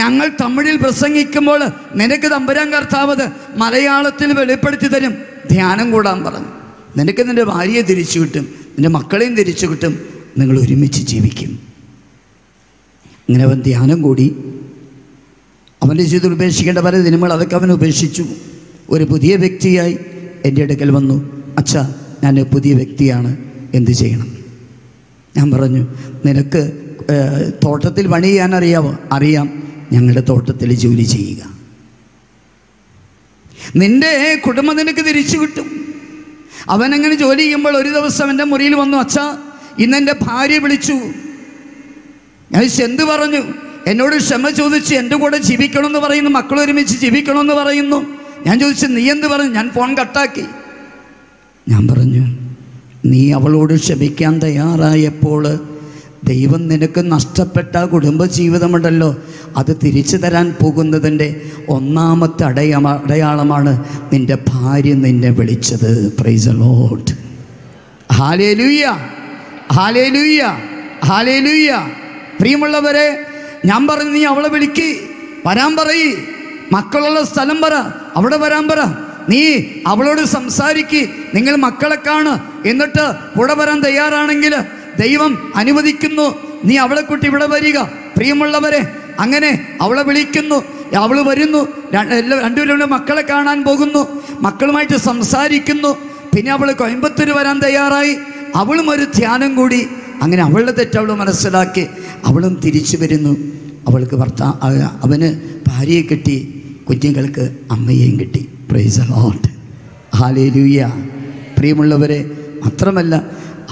ഞങ്ങൾ തമിഴിൽ പ്രസംഗിക്കുമ്പോൾ നിനക്ക് തമ്പുരാൻ കർത്താവ് മലയാളത്തിൽ വെളിപ്പെടുത്തി തരും. ധ്യാനം കൂടാൻ പറഞ്ഞു. നിനക്ക് നിൻ്റെ ഭാര്യയെ തിരിച്ചു കിട്ടും, നിൻ്റെ മക്കളെയും തിരിച്ചു കിട്ടും, നിങ്ങൾ ഒരുമിച്ച് ജീവിക്കും. അങ്ങനെ അവൻ ധ്യാനം കൂടി. അവൻ്റെ ജീവിതത്തിൽ ഉപേക്ഷിക്കേണ്ട പല ദിനങ്ങൾ അതൊക്കെ അവൻ ഉപേക്ഷിച്ചു. ഒരു പുതിയ വ്യക്തിയായി എൻ്റെ അടുക്കൽ വന്നു. അച്ഛാ, ഞാൻ പുതിയ വ്യക്തിയാണ്, എന്ത് ചെയ്യണം? ഞാൻ പറഞ്ഞു, നിനക്ക് തോട്ടത്തിൽ പണി ചെയ്യാൻ അറിയാമോ? അറിയാം. ഞങ്ങളുടെ തോട്ടത്തിൽ ജോലി ചെയ്യുക. നിൻ്റെ കുടുംബം നിനക്ക് തിരിച്ചു കിട്ടും. അവനങ്ങനെ ജോലി ചെയ്യുമ്പോൾ ഒരു ദിവസം എൻ്റെ മുറിയിൽ വന്നു. അച്ഛാ, ഇന്നെൻ്റെ ഭാര്യ വിളിച്ചു. ഞാൻ എന്ത് പറഞ്ഞു? എന്നോട് ക്ഷമ ചോദിച്ച് എൻ്റെ കൂടെ ജീവിക്കണമെന്ന് പറയുന്നു, മക്കളൊരുമിച്ച് ജീവിക്കണമെന്ന് പറയുന്നു. ഞാൻ ചോദിച്ചു, നീ എന്ത് പറഞ്ഞു? ഞാൻ ഫോൺ കട്ടാക്കി. ഞാൻ പറഞ്ഞു, നീ അവളോട് ക്ഷമിക്കാൻ തയ്യാറായപ്പോൾ ദൈവം നിനക്ക് നഷ്ടപ്പെട്ട കുടുംബജീവിതമുണ്ടല്ലോ, അത് തിരിച്ചു തരാൻ പോകുന്നതിൻ്റെ ഒന്നാമത്തെ അടയ അടയാളമാണ് നിൻ്റെ ഭാര്യ നിന്നെ വിളിച്ചത്. Praise the Lord. Hallelujah, hallelujah, hallelujah. പ്രിയമുള്ളവരെ, ഞാൻ പറഞ്ഞു, നീ അവളെ വിളിക്ക്, വരാൻ പറയ്, മക്കളുള്ള സ്ഥലം പറ, അവിടെ വരാൻ പറ, നീ അവളോട് സംസാരിക്ക്, നിങ്ങൾ മക്കളെ കാണ്, എന്നിട്ട് കൂടെ വരാൻ തയ്യാറാണെങ്കിൽ ദൈവം അനുവദിക്കുന്നു, നീ അവളെ കൂട്ടി ഇവിടെ വരിക. പ്രിയമുള്ളവരെ, അങ്ങനെ അവളെ വിളിക്കുന്നു, അവൾ വരുന്നു, രണ്ടുപേരുടെ മക്കളെ കാണാൻ പോകുന്നു, മക്കളുമായിട്ട് സംസാരിക്കുന്നു. പിന്നെ അവൾ കോയമ്പത്തൂർ വരാൻ തയ്യാറായി. അവളും ഒരു ധ്യാനം കൂടി. അങ്ങനെ അവളുടെ തെറ്റവൾ മനസ്സിലാക്കി അവളും തിരിച്ചു വരുന്നു. അവൾക്ക് ഭർത്താ അവന് ഭാര്യയെ കിട്ടി, കുഞ്ഞുങ്ങൾക്ക് അമ്മയെയും കിട്ടി. Praise the Lord, hallelujah. പ്രിയമുള്ളവരെ, മാത്രമല്ല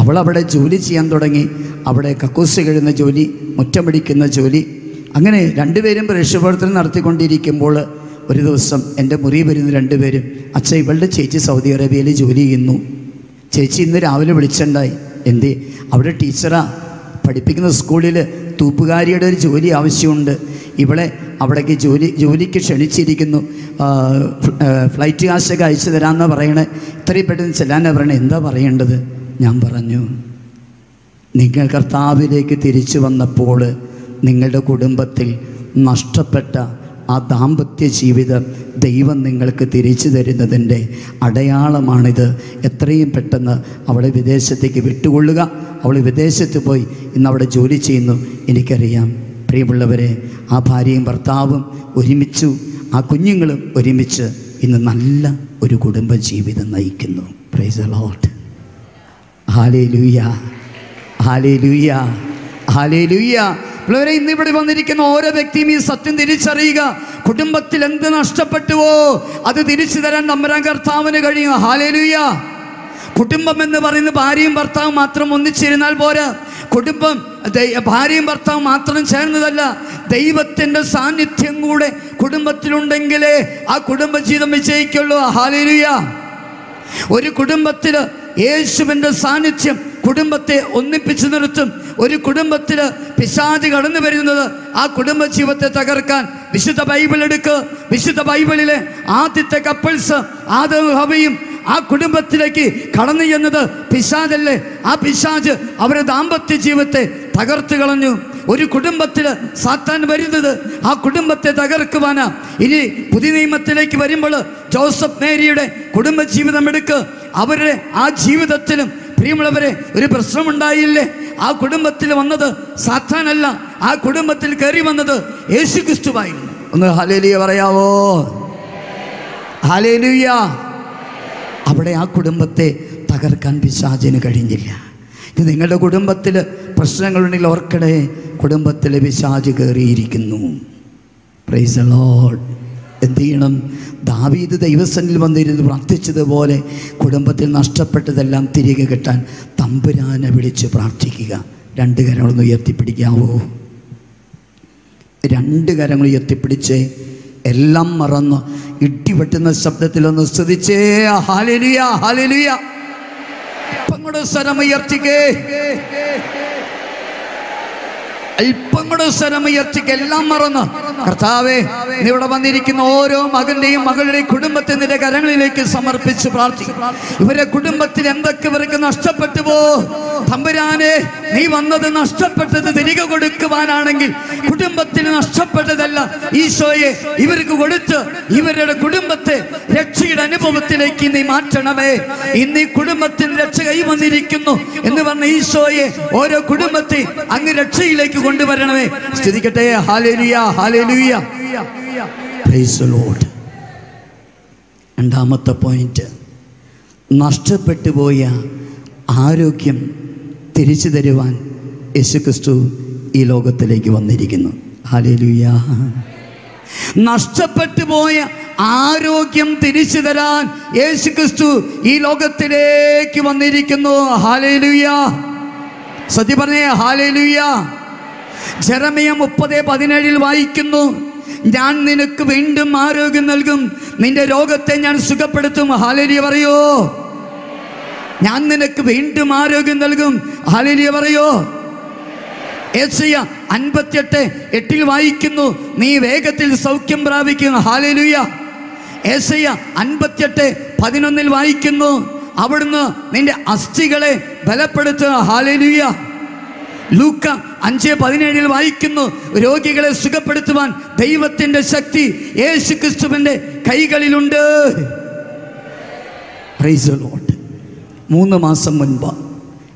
അവളവിടെ ജോലി ചെയ്യാൻ തുടങ്ങി. അവിടെ കക്കൂസ് കഴുകുന്ന ജോലി, മുറ്റം പിടിക്കുന്ന ജോലി. അങ്ങനെ രണ്ടുപേരും രക്ഷപ്രവർത്തനം നടത്തിക്കൊണ്ടിരിക്കുമ്പോൾ ഒരു ദിവസം എൻ്റെ മുറി വരുന്ന രണ്ടുപേരും, അച്ഛ ഇവളുടെ ചേച്ചി സൗദി അറേബ്യയിൽ ജോലി ചെയ്യുന്നു, ചേച്ചി ഇന്ന് രാവിലെ വിളിച്ചിട്ടുണ്ടായി. എന്തേ? അവിടെ ടീച്ചറാ, പഠിപ്പിക്കുന്ന സ്കൂളിൽ തൂപ്പുകാരിയുടെ ഒരു ജോലി ആവശ്യമുണ്ട്, ഇവളെ അവിടേക്ക് ജോലി ജോലിക്ക് ക്ഷണിച്ചിരിക്കുന്നു, ഫ്ലൈറ്റ് കാശൊക്കെ അയച്ചു തരാമെന്നാണ് പറയണേ, ഇത്രയും പെട്ടെന്ന് ചെല്ലാനാണ് പറയണേ, എന്താ പറയേണ്ടത്? ഞാൻ പറഞ്ഞു, നിങ്ങൾ കർത്താവിലേക്ക് തിരിച്ചു വന്നപ്പോൾ നിങ്ങളുടെ കുടുംബത്തിൽ നഷ്ടപ്പെട്ട ആ ദാമ്പത്യ ജീവിതം ദൈവം നിങ്ങൾക്ക് തിരിച്ചു തരുന്നതിൻ്റെ അടയാളമാണിത്. എത്രയും പെട്ടെന്ന് അവളെ വിദേശത്തേക്ക് വിട്ടുകൊള്ളുക. അവൾ വിദേശത്ത് പോയി ഇന്ന് അവിടെ ജോലി ചെയ്യുന്നു, എനിക്കറിയാം. പ്രിയമുള്ളവരെ, ആ ഭാര്യയും ഭർത്താവും ഒരുമിച്ചു, ആ കുഞ്ഞുങ്ങളും ഒരുമിച്ച് ഇന്ന് നല്ല ഒരു കുടുംബജീവിതം നയിക്കുന്നു. Praise the Lord, hallelujah, hallelujah, hallelujah. പിള്ളേരെ, ഇന്നിവിടെ വന്നിരിക്കുന്ന ഓരോ വ്യക്തിയും ഈ സത്യം തിരിച്ചറിയുക. കുടുംബത്തിൽ എന്ത് നഷ്ടപ്പെട്ടുവോ അത് തിരിച്ചു തരാൻ തമ്പുരാൻ കർത്താവിന് കഴിയും. ഹല്ലേലൂയ. കുടുംബം എന്ന് പറയുന്നത് ഭാര്യയും ഭർത്താവും മാത്രം ഒന്നിച്ചിരുന്നാൽ പോരാ. കുടുംബം ഭാര്യയും ഭർത്താവും മാത്രം ചേർന്നതല്ല, ദൈവത്തിൻ്റെ സാന്നിധ്യം കൂടെ കുടുംബത്തിലുണ്ടെങ്കിലേ ആ കുടുംബജീവിതം വിജയിക്കുള്ളൂ. ഹല്ലേലൂയ. ഒരു കുടുംബത്തിൽ യേശുവിൻ്റെ സാന്നിധ്യം കുടുംബത്തെ ഒന്നിപ്പിച്ചു നിർത്തും. ഒരു കുടുംബത്തിൽ പിശാച് കടന്നു വരുന്നത് ആ കുടുംബജീവിതത്തെ തകർക്കാൻ. വിശുദ്ധ ബൈബിൾ എടുക്കുക. വിശുദ്ധ ബൈബിളിലെ ആദ്യത്തെ കപ്പിൾസ് ആദവും ഹവ്വയും ആ കുടുംബത്തിലേക്ക് കടന്നു ചെന്നത് പിശാചല്ലേ? ആ പിശാച് അവരുടെ ദാമ്പത്യ ജീവിതത്തെ തകർത്ത് കളഞ്ഞു. ഒരു കുടുംബത്തിൽ സാത്താൻ വരുന്നത് ആ കുടുംബത്തെ തകർക്കുവാനാ. ഇനി പുതിയ നിയമത്തിലേക്ക് വരുമ്പോൾ ജോസഫ് മേരിയുടെ കുടുംബജീവിതം എടുക്കുക. അവരുടെ ആ ജീവിതത്തിലും പ്രിയമുള്ളവരെ ഒരു പ്രശ്നമുണ്ടായില്ലേ? ആ കുടുംബത്തിൽ വന്നത് സാത്താനല്ല, ആ കുടുംബത്തിൽ കയറി വന്നത് യേശു ക്രിസ്തുവായിരുന്നു. ഒന്ന് ഹല്ലേലൂയ പറയാവോ? ഹല്ലേലൂയ. അവിടെ ആ കുടുംബത്തെ തകർക്കാൻ പിശാചിന് കഴിഞ്ഞില്ല. ഇത് നിങ്ങളുടെ കുടുംബത്തിൽ പ്രശ്നങ്ങളുണ്ടെങ്കിൽ ഓർക്കണേ, കുടുംബത്തിൽ പിശാച് കയറിയിരിക്കുന്നു. Praise the Lord. എന്ത് ചെയ്യണം? ദാവീദ് ദൈവസന്നിൽ വന്നിരുന്ന് പ്രാർത്ഥിച്ചതുപോലെ കുടുംബത്തിൽ നഷ്ടപ്പെട്ടതെല്ലാം തിരികെ കിട്ടാൻ തമ്പുരാനെ വിളിച്ച് പ്രാർത്ഥിക്കുക. രണ്ട് കരങ്ങളൊന്ന് ഉയർത്തിപ്പിടിക്കാവോ? രണ്ട് കരങ്ങൾ ഉയർത്തിപ്പിടിച്ച് എല്ലാം മറന്ന് ഇടിവെട്ടുന്ന ശബ്ദത്തിലൊന്ന് സ്തുതിച്ചേ. Hallelujah, hallelujah. അല്പം കൂടെ സ്വരമുയർത്തിക്കേ, അല്പം കൂടെ സ്വരമുയർത്തിക്കേ. എല്ലാം മറന്ന് കർത്താവേ, ഇവിടെ വന്നിരിക്കുന്ന ഓരോ മകന്റെയും മകളുടെയും കുടുംബത്തെ നിന്റെ കരങ്ങളിലേക്ക് സമർപ്പിച്ച് പ്രാർത്ഥിക്കും. ഇവരെ കുടുംബത്തിൽ എന്തൊക്കെ ഇവർക്ക് നഷ്ടപ്പെട്ടു പോ, തമ്പുരാനെ നീ വന്നത് നഷ്ടപ്പെട്ടത് തിരികെ കൊടുക്കുവാനാണെങ്കിൽ കുടുംബത്തിൽ നഷ്ടപ്പെട്ടതല്ല ഈശോയെ ഇവർക്ക് കൊടുത്ത് ഇവരുടെ കുടുംബത്തെ രക്ഷയുടെ അനുഭവത്തിലേക്ക് നീ മാറ്റണമേ. ഇന്ന് ഈ കുടുംബത്തിന് രക്ഷ കൈവന്നിരിക്കുന്നു എന്ന് പറഞ്ഞ ഈശോയെ ഓരോ കുടുംബത്തെ അങ്ങ് രക്ഷയിലേക്ക് കൊണ്ടുവരണമേ. സ്തുതിക്കട്ടെ. Hallelujah, hallelujah. Praise the Lord. രണ്ടാമത്തെ പോയിന്റ്, നഷ്ടപ്പെട്ടു പോയ ആരോഗ്യം തിരിച്ചു തരുവാൻ യേശുക്രിസ്തു ഈ ലോകത്തിലേക്ക് വന്നിരിക്കുന്നു. ഹല്ലേലൂയ. നഷ്ടപ്പെട്ടു പോയ ആരോഗ്യം തിരിച്ചു തരാൻ യേശുക്രിസ്തു ഈ ലോകത്തിലേക്ക് വന്നിരിക്കുന്നു. ഹല്ലേലൂയ. സത്യം പറഞ്ഞേ, ഹല്ലേലൂയ. ജെറമിയ മുപ്പത് പതിനേഴിൽ വായിക്കുന്നു, ഞാൻ നിനക്ക് വീണ്ടും ആരോഗ്യം നൽകും, നിന്റെ രോഗത്തെ ഞാൻ സുഖപ്പെടുത്തും. ഹല്ലേലൂയ പറയോ? ഞാൻ നിനക്ക് വീണ്ടും ആരോഗ്യം നൽകും. ഹല്ലേലൂയ പറയോ? യെശയ്യ അൻപത്തിയെട്ട് എട്ടിൽ വായിക്കുന്നു, നീ വേഗത്തിൽ സൗഖ്യം പ്രാപിക്കും. ഹല്ലേലൂയ. യെശയ്യ അൻപത്തിയെട്ട് പതിനൊന്നിൽ വായിക്കുന്നു, അവിടുന്ന് നിന്റെ അസ്ഥികളെ ബലപ്പെടുത്തുക. ഹല്ലേലൂയ. ലൂക്ക അഞ്ച് പതിനേഴിൽ വായിക്കുന്നു, രോഗികളെ സുഖപ്പെടുത്തുവാൻ ദൈവത്തിൻ്റെ ശക്തി യേശു ക്രിസ്തുവിൻ്റെ കൈകളിലുണ്ട്. Price the Lord. മൂന്ന് മാസം മുൻപ്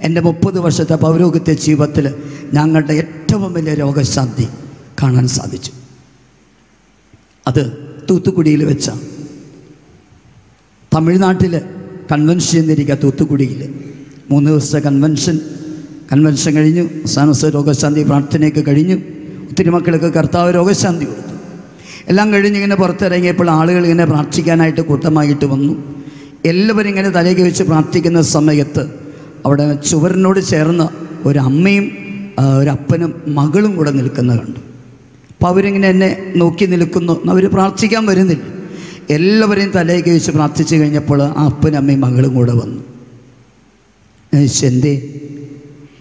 എൻ്റെ മുപ്പത് വർഷത്തെ പൗരോഹിത്യ ജീവിതത്തിൽ ഞങ്ങളുടെ ഏറ്റവും വലിയ രോഗശാന്തി കാണാൻ സാധിച്ചു. അത് തൂത്തുക്കുടിയിൽ വെച്ച തമിഴ്നാട്ടിൽ കൺവെൻഷൻ എന്നിരിക്കുക. തൂത്തുക്കുടിയിൽ മൂന്ന് ദിവസത്തെ കൺവെൻഷൻ കൺവെൻഷൻ കഴിഞ്ഞു. അവസാന രോഗശാന്തി പ്രാർത്ഥനയൊക്കെ കഴിഞ്ഞു. ഒത്തിരി മക്കൾക്ക് കർത്താവ് രോഗശാന്തി കൊടുത്തു. എല്ലാം കഴിഞ്ഞ് ഇങ്ങനെ പുറത്തിറങ്ങിയപ്പോൾ ആളുകൾ ഇങ്ങനെ പ്രാർത്ഥിക്കാനായിട്ട് കൂട്ടമായിട്ട് വന്നു. എല്ലാവരും ഇങ്ങനെ തലയ്ക്ക് വെച്ച് പ്രാർത്ഥിക്കുന്ന സമയത്ത് അവിടെ ചുവരനോട് ചേർന്ന് ഒരു അമ്മയും ഒരപ്പനും മകളും കൂടെ നിൽക്കുന്നത് കണ്ടു. അപ്പോൾ അവരിങ്ങനെ എന്നെ നോക്കി നിൽക്കുന്നു. അവർ പ്രാർത്ഥിക്കാൻ വരുന്നില്ല. എല്ലാവരെയും തലയ്ക്ക് വെച്ച് പ്രാർത്ഥിച്ചു കഴിഞ്ഞപ്പോൾ ആ അപ്പനും അമ്മയും മകളും കൂടെ വന്നു. എന്തേ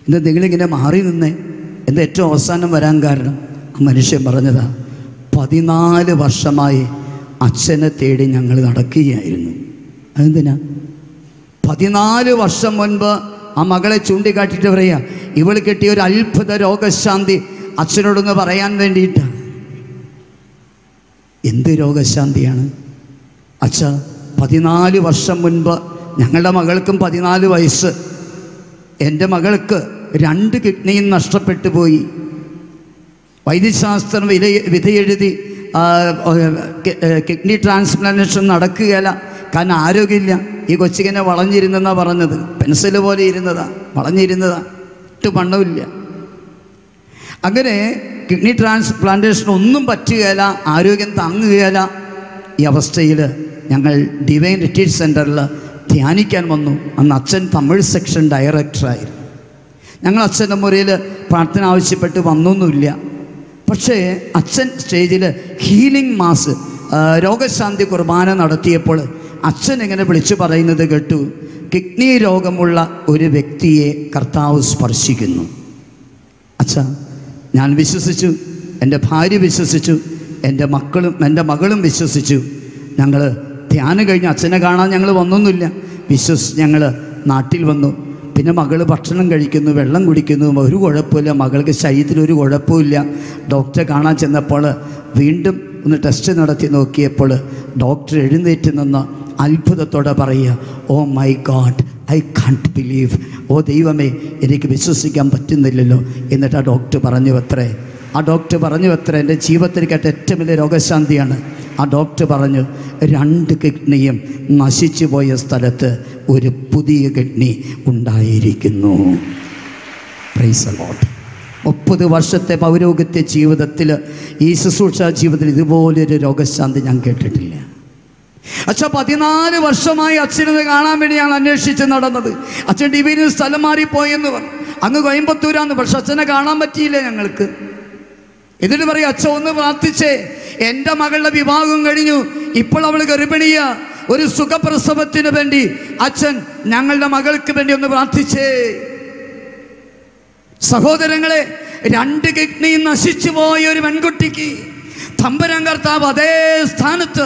എന്താ നിങ്ങളിങ്ങനെ മാറി നിന്നേ? എന്താ ഏറ്റവും അവസാനം വരാൻ കാരണം? ആ മനുഷ്യൻ പറഞ്ഞതാ, പതിനാല് വർഷമായി അച്ഛനെ തേടി ഞങ്ങൾ നടക്കുകയായിരുന്നു. അതെന്തിനാ? പതിനാല് വർഷം മുൻപ് ആ മകളെ ചൂണ്ടിക്കാട്ടിട്ട് പറയുക, ഇവൾ കിട്ടിയ ഒരു അത്ഭുത രോഗശാന്തി അച്ഛനോടൊന്ന് പറയാൻ വേണ്ടിയിട്ടാണ്. എന്ത് രോഗശാന്തിയാണ് അച്ഛ? പതിനാല് വർഷം മുൻപ് ഞങ്ങളുടെ മകൾക്കും പതിനാല് വയസ്സ്, എൻ്റെ മകൾക്ക് രണ്ട് കിഡ്നിയും നഷ്ടപ്പെട്ടു പോയി. വൈദ്യശാസ്ത്രം വില വിധയെഴുതി കിഡ്നി ട്രാൻസ്പ്ലാന്റേഷൻ നടക്കുകയില്ല, കാരണം ആരോഗ്യമില്ല. ഈ കൊച്ചിങ്ങനെ വളഞ്ഞിരുന്നെന്നാണ് പറഞ്ഞത്. പെൻസിൽ പോലെ ഇരുന്നതാ, വളഞ്ഞിരുന്നതാ, ഒട്ട് പണ്ണമില്ല. അങ്ങനെ കിഡ്നി ട്രാൻസ്പ്ലാന്റേഷൻ ഒന്നും പറ്റുകയില്ല, ആരോഗ്യം താങ്ങുകയില്ല. ഈ അവസ്ഥയിൽ ഞങ്ങൾ ഡിവൈൻ റിട്രീറ്റ് സെൻ്ററിൽ ധ്യാനിക്കാൻ വന്നു. അന്ന് അച്ഛൻ തമിഴ് സെക്ഷൻ ഡയറക്ടറായിരുന്നു. ഞങ്ങൾ അച്ഛൻ്റെ മുറിയിൽ പ്രാർത്ഥന ആവശ്യപ്പെട്ട് വന്നൊന്നുമില്ല. പക്ഷേ അച്ഛൻ സ്റ്റേജിൽ ഹീലിംഗ് മാസ് രോഗശാന്തി കുർബാന നടത്തിയപ്പോൾ അച്ഛൻ ഇങ്ങനെ വിളിച്ചു പറയുന്നത് കേട്ടു, കിഡ്നി രോഗമുള്ള ഒരു വ്യക്തിയെ കർത്താവ് സ്പർശിക്കുന്നു. അച്ഛ, ഞാൻ വിശ്വസിച്ചു, എൻ്റെ ഭാര്യ വിശ്വസിച്ചു, എൻ്റെ മക്കളും എൻ്റെ മകളും വിശ്വസിച്ചു. ഞങ്ങൾ ധ്യാനം കഴിഞ്ഞ് അച്ഛനെ കാണാൻ ഞങ്ങൾ വന്നൊന്നുമില്ല. വിശ്വസിച്ച് ഞങ്ങൾ നാട്ടിൽ വന്നു. പിന്നെ മകൾ ഭക്ഷണം കഴിക്കുന്നു, വെള്ളം കുടിക്കുന്നു, ഒരു കുഴപ്പമില്ല. മകൾക്ക് ശരീരത്തിലൊരു കുഴപ്പമില്ല. ഡോക്ടറെ കാണാൻ ചെന്നപ്പോൾ വീണ്ടും ഒന്ന് ടെസ്റ്റ് നടത്തി നോക്കിയപ്പോൾ ഡോക്ടർ എഴുന്നേറ്റ് നിന്ന് അത്ഭുതത്തോടെ പറയുക, oh my God, I can't believe. ഓ ദൈവമേ, എനിക്ക് വിശ്വസിക്കാൻ പറ്റുന്നില്ലല്ലോ. എന്നിട്ട് ആ ഡോക്ടർ പറഞ്ഞു അത്രേ ആ ഡോക്ടർ പറഞ്ഞു അത്രേ എൻ്റെ ജീവിതത്തിൽ കേട്ട ഏറ്റവും വലിയ രോഗശാന്തിയാണ് ആ ഡോക്ടർ പറഞ്ഞു രണ്ട് കിഡ്നിയും നശിച്ചു പോയ സ്ഥലത്ത് ഒരു പുതിയ കിഡ്നി ഉണ്ടായിരിക്കുന്നു. Praise the Lord. മുപ്പത് വർഷത്തെ പൗരോഹിത്യ ജീവിതത്തിൽ ഈ ശുശ്രൂഷ ജീവിതത്തിൽ ഇതുപോലൊരു രോഗശാന്തി ഞാൻ കേട്ടിട്ടില്ല. അച്ഛൻ പതിനാല് വർഷമായി അച്ഛനത് കാണാൻ വേണ്ടിയാണ് അന്വേഷിച്ച് നടന്നത്. അച്ഛൻ ഡിവിന് സ്ഥലം മാറിപ്പോയെന്ന് പറഞ്ഞു. അങ്ങ് കോയമ്പത്തൂരാന്ന്, പക്ഷെ അച്ഛനെ കാണാൻ പറ്റിയില്ല ഞങ്ങൾക്ക്. എന്നിട്ട് പറയും, അച്ഛൻ ഒന്ന് പ്രാർത്ഥിച്ചേ, എൻ്റെ മകളുടെ വിവാഹം കഴിഞ്ഞു, ഇപ്പോൾ അവൾ ഗർഭിണിയ, ഒരു സുഖപ്രസവത്തിന് വേണ്ടി അച്ഛൻ ഞങ്ങളുടെ മകൾക്ക് വേണ്ടി ഒന്ന് പ്രാർത്ഥിച്ചേ. സഹോദരങ്ങളെ, രണ്ട് കിഡ്നിയും നശിച്ചു പോയ ഒരു പെൺകുട്ടിക്ക് തമ്പുരാൻ കർത്താവ് അതേ സ്ഥാനത്ത്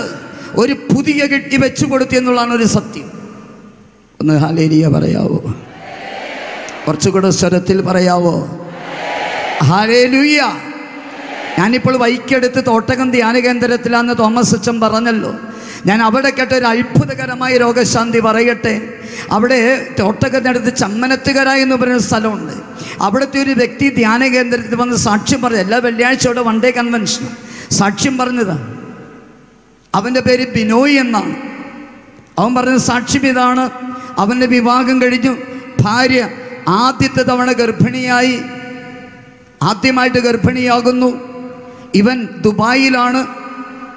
ഒരു പുതിയ കിഡ്നി വെച്ചു കൊടുത്തു എന്നുള്ളതാണ് ഒരു സത്യം. ഒന്ന് ഹല്ലേലൂയ പറയാവോ? കുറച്ചുകൂടെ സ്വരത്തിൽ പറയാവോ? ഹല്ലേലൂയ. ഞാനിപ്പോൾ വൈക്കെടുത്ത് തോട്ടകം ധ്യാന കേന്ദ്രത്തിലാണെന്ന് തോമസ് അച്ഛൻ പറഞ്ഞല്ലോ. ഞാൻ അവിടെ കേട്ട ഒരു അത്ഭുതകരമായ രോഗശാന്തി പറയട്ടെ. അവിടെ തോട്ടകത്തിനടുത്ത് ചമ്മനത്തുകര എന്ന് പറയുന്ന സ്ഥലമുണ്ട്. അവിടുത്തെ ഒരു വ്യക്തി ധ്യാന കേന്ദ്രത്തിൽ വന്ന് സാക്ഷ്യം പറഞ്ഞു. എല്ലാ വെള്ളിയാഴ്ചയോടെ വൺ ഡേ കൺവെൻഷൻ സാക്ഷ്യം പറഞ്ഞതാണ്. അവൻ്റെ പേര് ബിനോയ് എന്നാണ്. അവൻ പറഞ്ഞ സാക്ഷ്യം ഇതാണ്. അവൻ്റെ വിവാഹം കഴിഞ്ഞു, ഭാര്യ ആദ്യത്തെ തവണ ഗർഭിണിയായി, ആദ്യമായിട്ട് ഗർഭിണിയാകുന്നു. ഇവൻ ദുബായിലാണ്.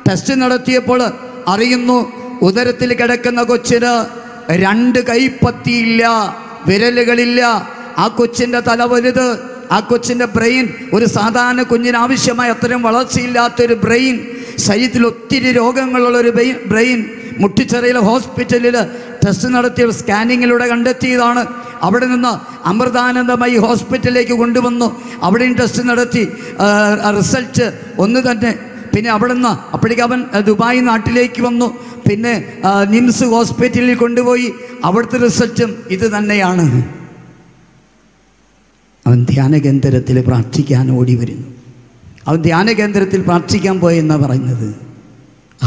ടെസ്റ്റ് നടത്തിയപ്പോൾ അറിയുന്നു, ഉദരത്തിൽ കിടക്കുന്ന കൊച്ചിന് രണ്ട് കൈപ്പത്തിയില്ല, വിരലുകളില്ല. ആ കൊച്ചിൻ്റെ തല വലുത്, ആ കൊച്ചിൻ്റെ ബ്രെയിൻ ഒരു സാധാരണ കുഞ്ഞിന് ആവശ്യമായ അത്തരം വളർച്ചയില്ലാത്തൊരു ബ്രെയിൻ, ശരീരത്തിൽ ഒത്തിരി രോഗങ്ങളുള്ളൊരു ബ്രെയിൻ. മുട്ടിച്ചിറയിലെ ഹോസ്പിറ്റലിൽ ടെസ്റ്റ് നടത്തിയ സ്കാനിങ്ങിലൂടെ കണ്ടെത്തിയതാണ്. അവിടെ നിന്ന് അമൃതാനന്ദമായി ഹോസ്പിറ്റലിലേക്ക് കൊണ്ടുവന്നു. അവിടെയും ടെസ്റ്റ് നടത്തി, റിസൾട്ട് ഒന്ന് തന്നെ. പിന്നെ അവിടെ നിന്ന് അപ്പോഴേക്കും അവൻ ദുബായ് നാട്ടിലേക്ക് വന്നു. പിന്നെ നിംസ് ഹോസ്പിറ്റലിൽ കൊണ്ടുപോയി, അവിടുത്തെ റിസൾട്ടും ഇത് തന്നെയാണ്. അവൻ ധ്യാന കേന്ദ്രത്തിൽ പ്രാർത്ഥിക്കാൻ ഓടി വരുന്നു. അവൻ ധ്യാന കേന്ദ്രത്തിൽ പ്രാർത്ഥിക്കാൻ പോയെന്നാണ് പറയുന്നത്.